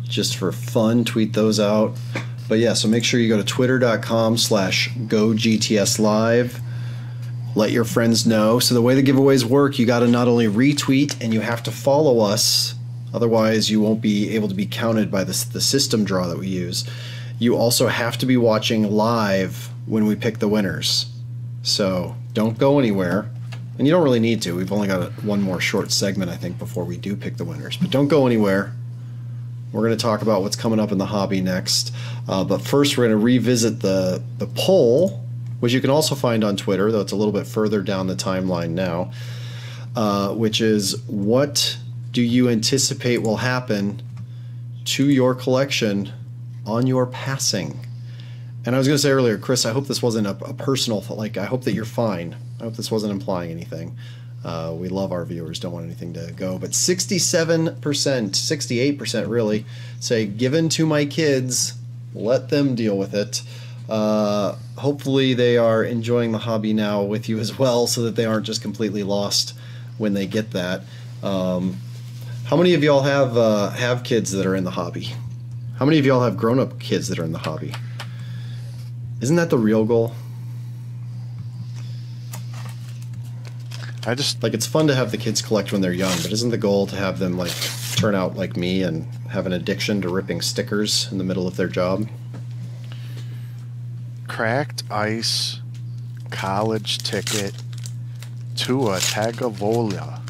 just for fun. Tweet those out. But yeah, so make sure you go to twitter dot com slash go G T S live. Let your friends know. So the way the giveaways work, you got to not only retweet and you have to follow us. Otherwise, you won't be able to be counted by the, the system draw that we use. You also have to be watching live when we pick the winners. So don't go anywhere. And you don't really need to. We've only got a, one more short segment, I think, before we do pick the winners. But don't go anywhere. We're going to talk about what's coming up in the hobby next. Uh, but first, we're going to revisit the, the poll, which you can also find on Twitter, though it's a little bit further down the timeline now, uh, which is, what do you anticipate will happen to your collection on your passing? And I was going to say earlier, Chris, I hope this wasn't a, a personal, like, I hope that you're fine. I hope this wasn't implying anything. Uh, we love our viewers, don't want anything to go. But sixty-seven percent, sixty-eight percent really, say, given to my kids, let them deal with it. Uh, hopefully they are enjoying the hobby now with you as well, so that they aren't just completely lost when they get that. Um, how many of y'all have, uh, have kids that are in the hobby? How many of y'all have grown-up kids that are in the hobby? Isn't that the real goal? I just like, it's fun to have the kids collect when they're young, but isn't the goal to have them like turn out like me and have an addiction to ripping stickers in the middle of their job? Cracked ice, college ticket, Tua Tagovailoa.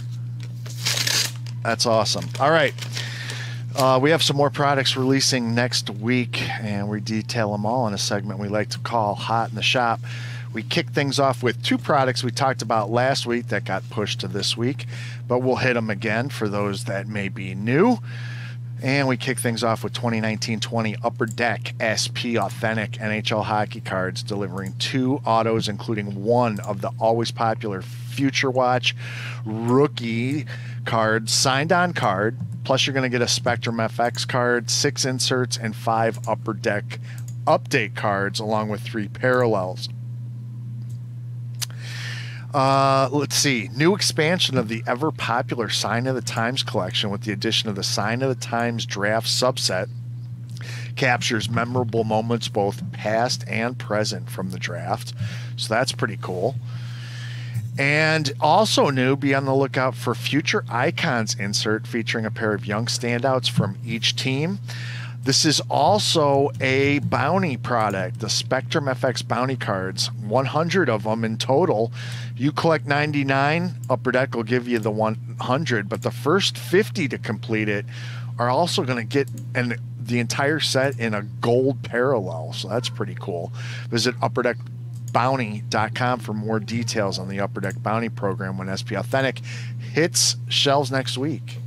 That's awesome. All right. Uh, we have some more products releasing next week, and we detail them all in a segment we like to call Hot in the Shop. We kick things off with two products we talked about last week that got pushed to this week, but we'll hit them again for those that may be new. And we kick things off with twenty nineteen twenty Upper Deck S P Authentic N H L hockey cards, delivering two autos, including one of the always popular Future Watch rookie cards, signed on card. Plus, you're going to get a Spectrum F X card, six inserts, and five Upper Deck update cards, along with three parallels. Uh, let's see. New expansion of the ever-popular Sign of the Times collection with the addition of the Sign of the Times draft subset captures memorable moments, both past and present, from the draft. So that's pretty cool. And also new, be on the lookout for Future Icons insert featuring a pair of young standouts from each team. This is also a bounty product, the Spectrum F X bounty cards, one hundred of them in total. You collect ninety-nine, Upper Deck will give you the one hundred, but the first fifty to complete it are also going to get an, the entire set in a gold parallel, so that's pretty cool. Visit Upper Deck bounty dot com for more details on the Upper Deck Bounty program when S P Authentic hits shelves next week.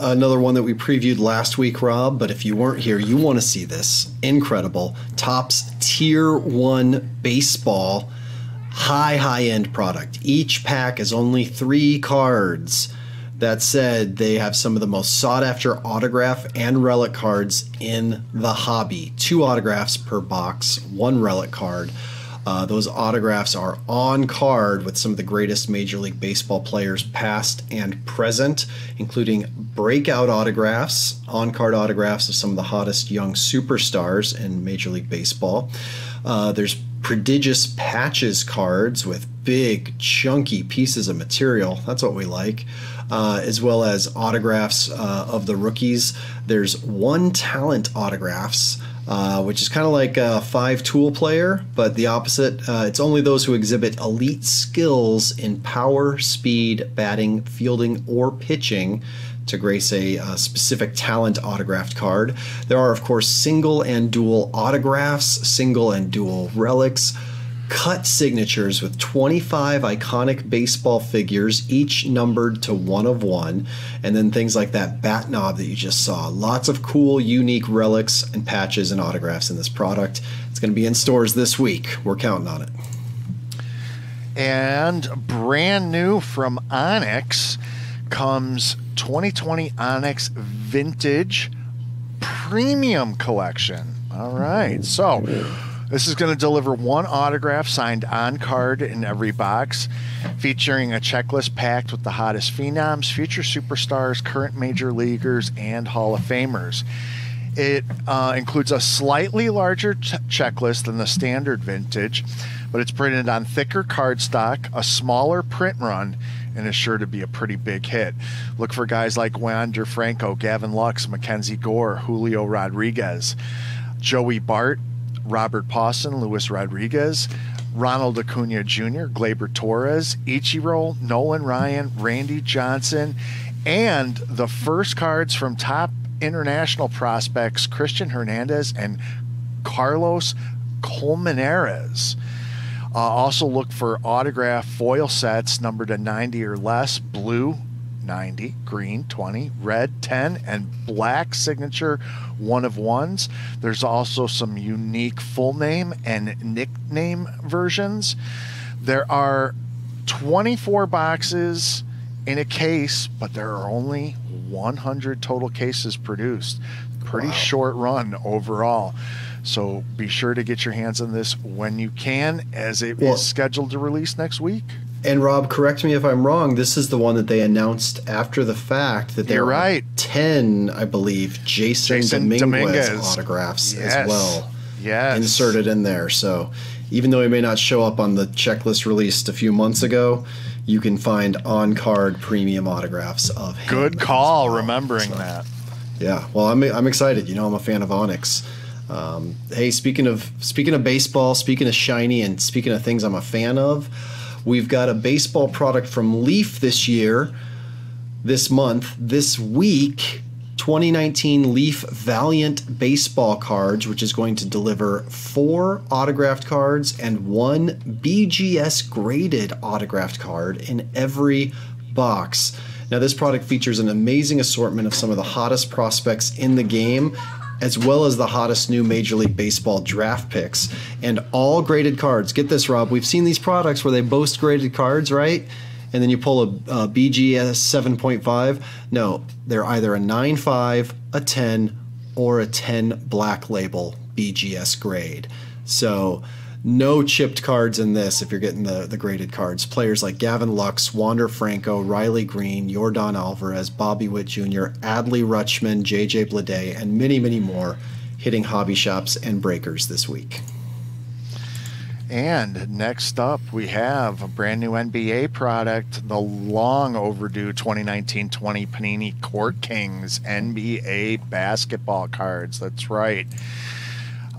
Another one that we previewed last week, Rob, but if you weren't here, you want to see this. Incredible. Topps Tier one Baseball, high, high-end product. Each pack is only three cards. That said, they have some of the most sought-after autograph and relic cards in the hobby. Two autographs per box, one relic card. Uh, those autographs are on card with some of the greatest Major League Baseball players past and present, including breakout autographs, on-card autographs of some of the hottest young superstars in Major League Baseball. Uh, there's prodigious patches cards with big, chunky pieces of material. That's what we like. Uh, as well as autographs uh, of the rookies. There's one talent autographs, uh, which is kind of like a five tool player, but the opposite. Uh, it's only those who exhibit elite skills in power, speed, batting, fielding, or pitching to grace a uh, specific talent autographed card. There are, of course, single and dual autographs, single and dual relics, cut signatures with twenty-five iconic baseball figures, each numbered to one of one, and then things like that bat knob that you just saw. Lots of cool, unique relics and patches and autographs in this product. It's going to be in stores this week. We're counting on it. And brand new from Onyx comes twenty twenty Onyx Vintage Premium Collection. All right, so this is going to deliver one autograph signed on card in every box, featuring a checklist packed with the hottest phenoms, future superstars, current major leaguers, and Hall of Famers. It uh, includes a slightly larger ch checklist than the standard vintage, but it's printed on thicker cardstock, a smaller print run, and is sure to be a pretty big hit. Look for guys like Wander Franco, Gavin Lux, Mackenzie Gore, Julio Rodriguez, Joey Bart, Robert Pawson, Luis Rodriguez, Ronald Acuna Junior, Gleyber Torres, Ichiro, Nolan Ryan, Randy Johnson, and the first cards from top international prospects Christian Hernandez and Carlos Colmenares. Uh, also look for autograph foil sets numbered to ninety or less, blue ninety, green twenty, red ten, and black signature one of ones. There's also some unique full name and nickname versions. There are twenty-four boxes in a case, but there are only one hundred total cases produced. Pretty wow. short run overall. So be sure to get your hands on this when you can, as it well, is scheduled to release next week. And Rob, correct me if I'm wrong, this is the one that they announced after the fact that they were right. ten, I believe, Jason, Jason Dominguez, Dominguez autographs yes. as well yes. inserted in there. So even though he may not show up on the checklist released a few months ago, you can find on-card premium autographs of him. Good call, well. remembering so, that. Yeah, well, I'm, I'm excited. You know, I'm a fan of Onyx. Um, hey, speaking of speaking of baseball, speaking of shiny, and speaking of things I'm a fan of, we've got a baseball product from Leaf this year, this month, this week, twenty nineteen Leaf Valiant Baseball Cards, which is going to deliver four autographed cards and one B G S graded autographed card in every box. Now, this product features an amazing assortment of some of the hottest prospects in the game, as well as the hottest new Major League Baseball draft picks, and all graded cards. Get this, Rob, we've seen these products where they boast graded cards, right? And then you pull a, a B G S seven point five. No, they're either a nine point five, a ten, or a ten black label B G S grade. So no chipped cards in this if you're getting the, the graded cards. Players like Gavin Lux, Wander Franco, Riley Green, Yordan Alvarez, Bobby Witt Junior, Adley Rutschman, J J Bleday, and many, many more hitting hobby shops and breakers this week. And next up, we have a brand new N B A product, the long overdue twenty nineteen twenty Panini Court Kings N B A basketball cards. That's right.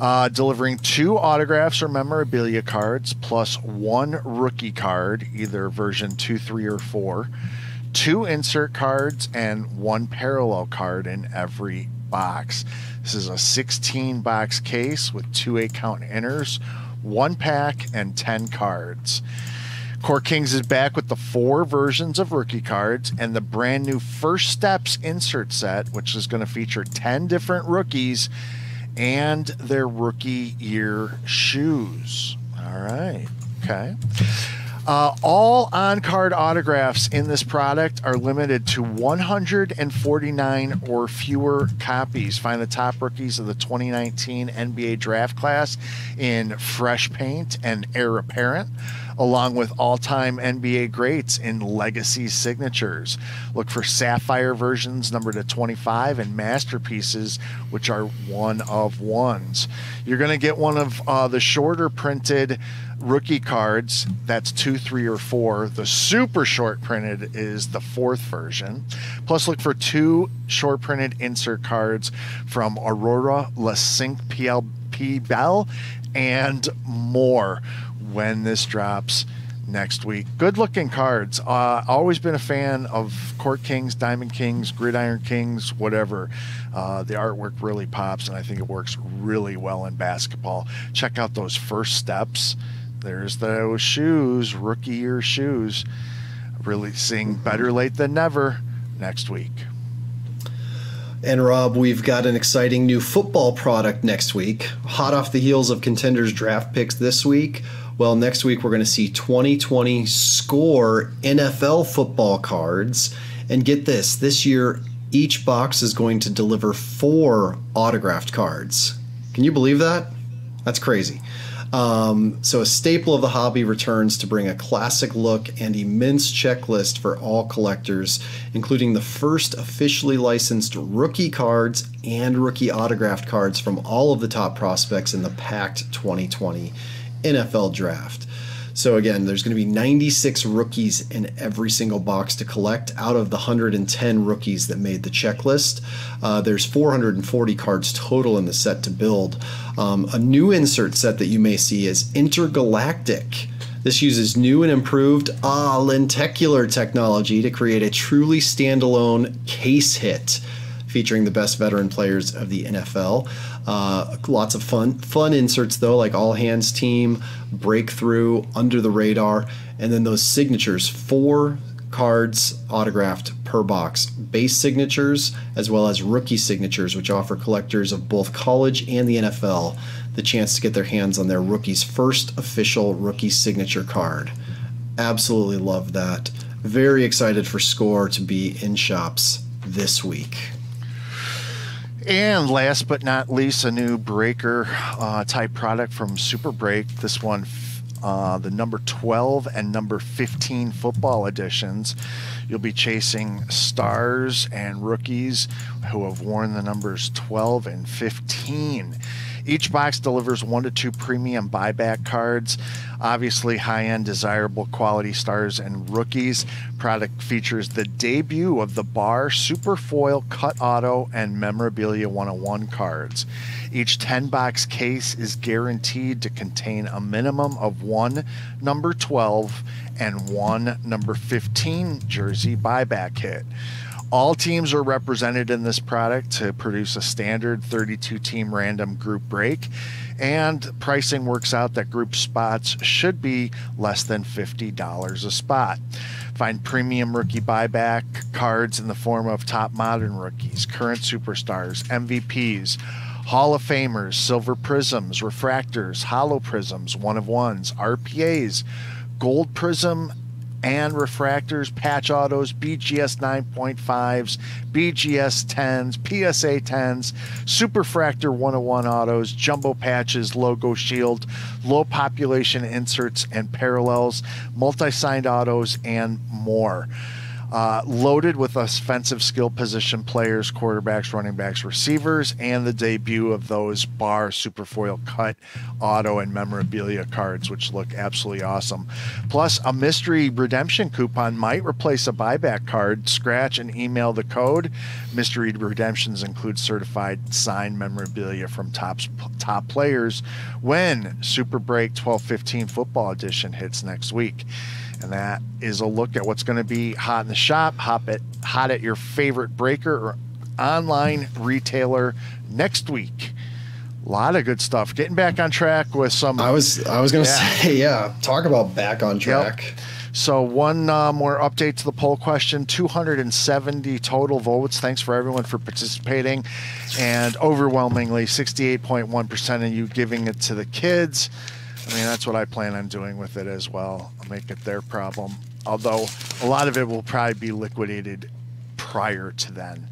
Uh, delivering two autographs or memorabilia cards, plus one rookie card, either version two, three, or four, two insert cards, and one parallel card in every box. This is a sixteen box case with two eight count inners, one pack, and ten cards. Court Kings is back with the four versions of rookie cards and the brand new First Steps insert set, which is going to feature ten different rookies and their rookie year shoes. All right. Okay. Uh, all on-card autographs in this product are limited to one hundred forty-nine or fewer copies. Find the top rookies of the twenty nineteen N B A draft class in Fresh Paint and Heir Apparent, along with all-time N B A greats in Legacy Signatures. Look for Sapphire versions numbered to twenty-five and Masterpieces, which are one of ones. You're going to get one of uh, the shorter printed rookie cards, that's two, three, or four. The super short printed is the fourth version. Plus, look for two short printed insert cards from Aurora, LaSync, P L P Bell, and more when this drops next week. Good looking cards. Uh, always been a fan of Court Kings, Diamond Kings, Gridiron Kings, whatever. Uh, the artwork really pops, and I think it works really well in basketball. Check out those First Steps. There's those shoes, rookie year shoes. Really seeing better late than never next week. And Rob, we've got an exciting new football product next week, hot off the heels of Contenders Draft Picks this week. Well, next week we're going to see twenty twenty Score N F L football cards. And get this, this year each box is going to deliver four autographed cards. Can you believe that? That's crazy. Um, so a staple of the hobby returns to bring a classic look and immense checklist for all collectors, including the first officially licensed rookie cards and rookie autographed cards from all of the top prospects in the packed twenty twenty N F L draft. So again, there's going to be ninety-six rookies in every single box to collect out of the one hundred ten rookies that made the checklist. Uh, there's four hundred forty cards total in the set to build. Um, a new insert set that you may see is Intergalactic. This uses new and improved ah, lenticular technology to create a truly standalone case hit, featuring the best veteran players of the N F L. Uh, lots of fun fun inserts though, like All Hands Team, Breakthrough, Under the Radar, and then those signatures, four cards autographed per box, base signatures as well as rookie signatures, which offer collectors of both college and the N F L the chance to get their hands on their rookie's first official rookie signature card. Absolutely love that. Very excited for Score to be in shops this week. And last but not least, a new breaker uh, type product from Super Break. This one, uh, the number twelve and number fifteen football editions. You'll be chasing stars and rookies who have worn the numbers twelve and fifteen. Each box delivers one to two premium buyback cards. Obviously, high-end, desirable quality stars and rookies. Product features the debut of the Bar, Superfoil, Cut Auto, and Memorabilia one oh one cards. Each ten-box case is guaranteed to contain a minimum of one number twelve and one number fifteen jersey buyback hit. All teams are represented in this product to produce a standard thirty-two team random group break, and pricing works out that group spots should be less than fifty dollars a spot. Find premium rookie buyback cards in the form of top modern rookies, current superstars, M V Ps, Hall of Famers, silver prisms, refractors, hollow prisms, one-of-ones, R P As, gold prism, and refractors, patch autos, B G S nine point fives, B G S tens, P S A tens, Superfractor one oh one autos, jumbo patches, logo shield, low population inserts and parallels, multi-signed autos, and more. Uh, loaded with offensive skill position players, quarterbacks, running backs, receivers, and the debut of those Bar, Superfoil, Cut, Auto, and Memorabilia cards, which look absolutely awesome. Plus, a mystery redemption coupon might replace a buyback card. Scratch and email the code. Mystery redemptions include certified signed memorabilia from top, top players when Super Break twelve fifteen Football Edition hits next week. And that is a look at what's going to be hot in the shop, hop at, hot at your favorite breaker or online retailer next week. A lot of good stuff. Getting back on track with some. I was I was going to yeah. say, yeah, talk about back on track. Yep. So one uh, more update to the poll question, two hundred seventy total votes. Thanks for everyone for participating. And overwhelmingly, sixty-eight point one percent of you giving it to the kids. I mean, that's what I plan on doing with it as well. I'll make it their problem. Although a lot of it will probably be liquidated prior to then.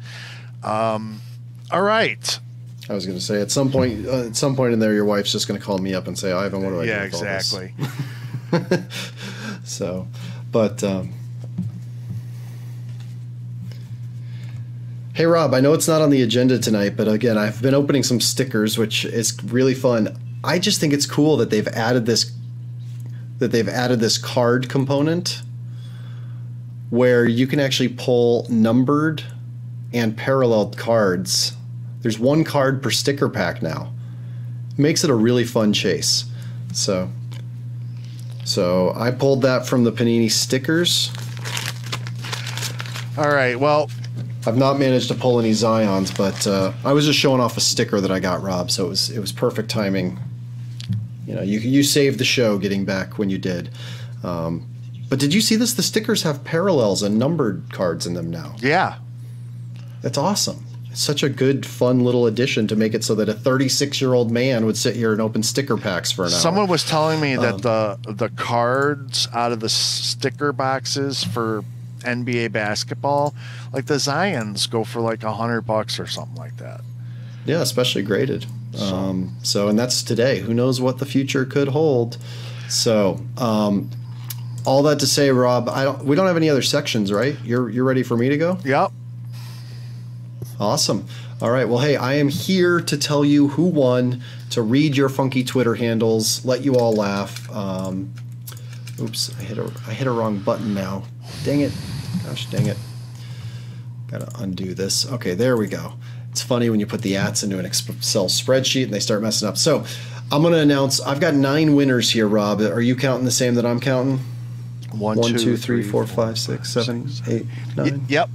Um, all right. I was going to say at some point, uh, at some point in there, your wife's just going to call me up and say, "Ivan, what do I yeah, do?" Yeah, exactly. So, but. Um, Hey, Rob, I know it's not on the agenda tonight, but again, I've been opening some stickers, which is really fun. I just think it's cool that they've added this that they've added this card component where you can actually pull numbered and paralleled cards. There's one card per sticker pack now. It makes it a really fun chase. So so I pulled that from the Panini stickers. All right, well, I've not managed to pull any Zions, but uh, I was just showing off a sticker that I got, Rob, so it was it was perfect timing. You know, you you saved the show getting back when you did. Um, but did you see this? The stickers have parallels and numbered cards in them now. Yeah, that's awesome. It's such a good, fun little addition to make it so that a thirty-six-year-old man would sit here and open sticker packs for an hour. Someone was telling me um, that the the cards out of the sticker boxes for N B A basketball, like the Zions go for like a hundred bucks or something like that. Yeah, especially graded. So. Um, so, and that's today. Who knows what the future could hold? So, um, all that to say, Rob, I don't. We don't have any other sections, right? You're you're ready for me to go? Yep. Awesome. All right. Well, hey, I am here to tell you who won, to read your funky Twitter handles, let you all laugh. Um, Oops, I hit a I hit a wrong button now. Dang it. Gosh dang it. Gotta undo this. Okay, there we go. It's funny when you put the ats into an Excel spreadsheet and they start messing up. So I'm going to announce, I've got nine winners here, Rob. Are you counting the same that I'm counting? One, One two, two, three, three four, four, five, six, five, seven, six, eight, nine. Yep.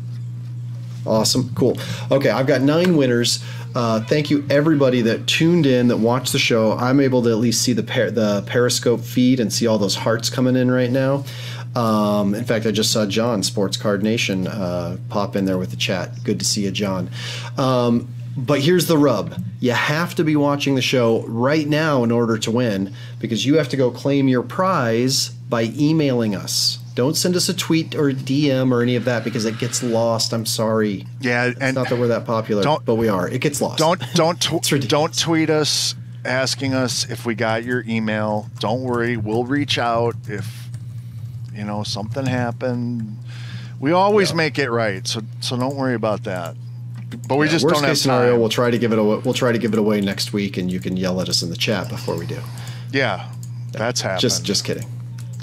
Awesome. Cool. Okay, I've got nine winners. Uh, thank you, everybody that tuned in, that watched the show. I'm able to at least see the per the Periscope feed and see all those hearts coming in right now. Um, in fact, I just saw John, Sports Card Nation, uh, pop in there with the chat. Good to see you, John. Um, but here's the rub. You have to be watching the show right now in order to win, because you have to go claim your prize by emailing us. Don't send us a tweet or a D M or any of that, because it gets lost. I'm sorry. Yeah, and it's not that we're that popular, but we are. It gets lost. Don't don't tw don't tweet us asking us if we got your email. Don't worry, we'll reach out if you know something happened. We always yeah. make it right, so so don't worry about that. But we yeah, just worst don't case have scenario. Time. We'll try to give it away. We'll try to give it away next week, and you can yell at us in the chat before we do. Yeah, that's happened. Just just kidding.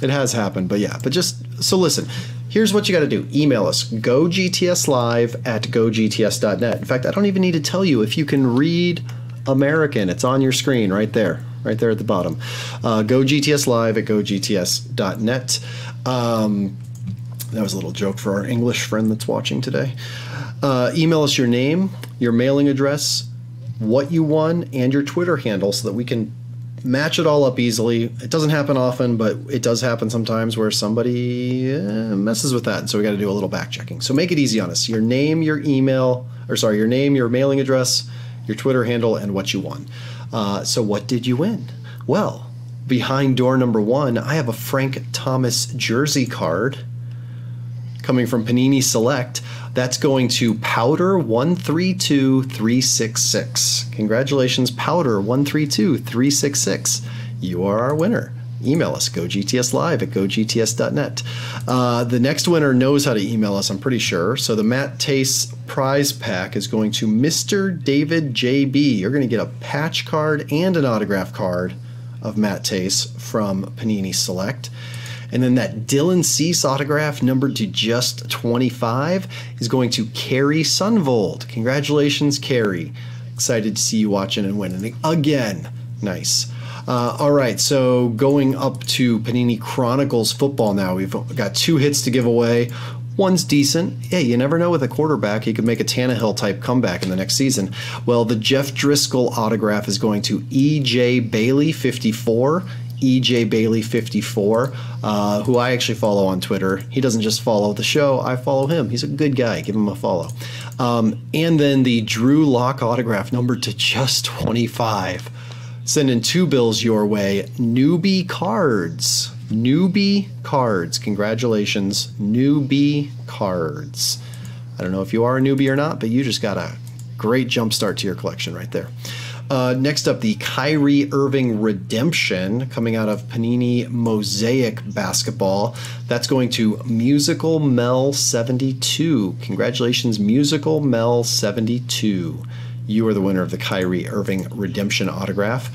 It has happened, but yeah. But just, so listen, here's what you got to do. Email us, go G T S live at go G T S dot net. In fact, I don't even need to tell you if you can read American. It's on your screen right there, right there at the bottom. Uh, go G T S live at go G T S dot net. Um, that was a little joke for our English friend that's watching today. Uh, email us your name, your mailing address, what you won, and your Twitter handle so that we can match it all up easily. It doesn't happen often, but it does happen sometimes where somebody uh, messes with that, and so we got to do a little back checking. So make it easy on us. Your name, your email, or sorry, your name, your mailing address, your Twitter handle, and what you won. Uh, so what did you win? Well, behind door number one, I have a Frank Thomas jersey card coming from Panini Select. That's going to Powder one three two three six six. Congratulations, Powder one three two three six six. You are our winner. Email us, go G T S live at go G T S dot net. Uh, the next winner knows how to email us, I'm pretty sure. So the Matt Tace prize pack is going to Mister David J B. You're going to get a patch card and an autograph card of Matt Tace from Panini Select. And then that Dylan Cease autograph numbered to just twenty-five is going to Carrie Sunvold. Congratulations, Carrie. Excited to see you watching and winning again. Nice. Uh, all right, so going up to Panini Chronicles Football now. We've got two hits to give away. One's decent. Hey, you never know with a quarterback. He could make a Tannehill-type comeback in the next season. Well, the Jeff Driscoll autograph is going to E J Bailey, fifty-four. E J Bailey fifty-four, uh, who I actually follow on Twitter. He doesn't just follow the show, I follow him. He's a good guy. Give him a follow. Um, and then the Drew Locke autograph numbered to just twenty-five. Send in two bills your way. Newbie cards. Newbie cards. Congratulations, Newbie cards. I don't know if you are a newbie or not, but you just got a great jump start to your collection right there. Uh, next up, the Kyrie Irving Redemption coming out of Panini Mosaic Basketball. That's going to Musical Mel seventy-two. Congratulations, Musical Mel seventy-two. You are the winner of the Kyrie Irving Redemption autograph.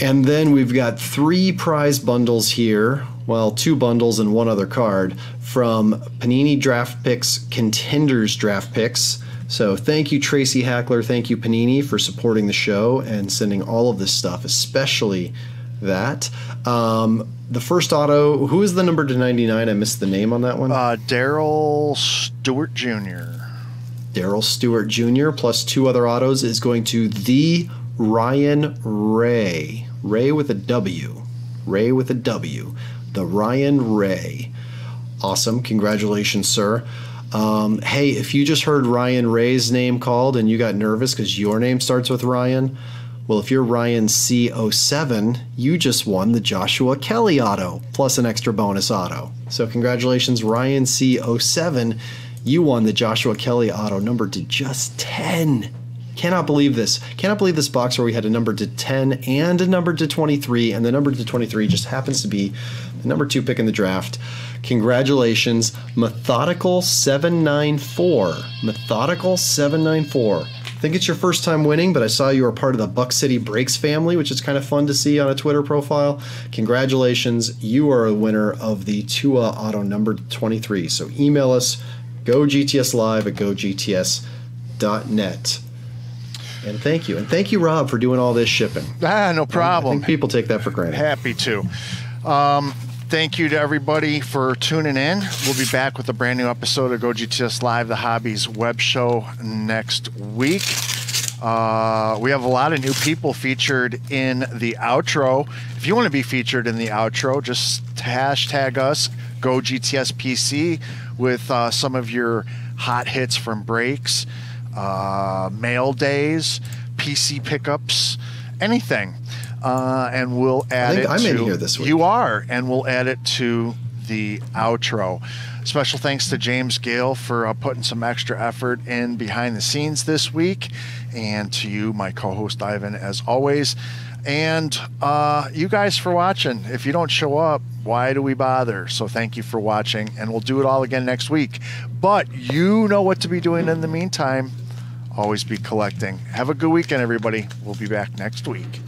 And then we've got three prize bundles here. Well, two bundles and one other card from Panini Draft Picks, Contenders Draft Picks. So thank you, Tracy Hackler. Thank you, Panini, for supporting the show and sending all of this stuff, especially that. Um, the first auto, who is the number to ninety-nine? I missed the name on that one. Uh, Daryl Stewart Junior Daryl Stewart Junior plus two other autos is going to the Ryan Ray. Ray with a W. Ray with a W. The Ryan Ray. Awesome. Congratulations, sir. Um, hey, if you just heard Ryan Ray's name called and you got nervous because your name starts with Ryan, well, if you're Ryan C oh seven, you just won the Joshua Kelly auto plus an extra bonus auto. So congratulations, Ryan C oh seven. You won the Joshua Kelly auto numbered to just ten. Cannot believe this. Cannot believe this box where we had a number to ten and a number to twenty-three, and the number to twenty-three just happens to be the number two pick in the draft. Congratulations, Methodical seven ninety-four. Methodical seven ninety-four. think it's your first time winning, but I saw you were part of the Buck City Breaks family, which is kind of fun to see on a Twitter profile. Congratulations. You are a winner of the Tua Auto number twenty-three. So email us, go G T S live at go G T S dot net. And thank you. And thank you, Rob, for doing all this shipping. Ah, no problem. I think people take that for granted. Happy to. Um, thank you to everybody for tuning in. We'll be back with a brand new episode of Go G T S Live, the Hobbies web show, next week. Uh, we have a lot of new people featured in the outro. If you want to be featured in the outro, just hashtag us, Go G T S P C, with uh, some of your hot hits from breaks, uh mail days, P C pickups, anything, uh and we'll add I think it I'm to, in here this week. You are, and we'll add it to the outro. Special thanks to James Gale for uh, putting some extra effort in behind the scenes this week, and to you, my co-host Ivan, as always, and uh you guys for watching. If you don't show up, why do we bother? So thank you for watching, and we'll do it all again next week. But you know what to be doing in the meantime. Always be collecting. Have a good weekend, everybody. We'll be back next week.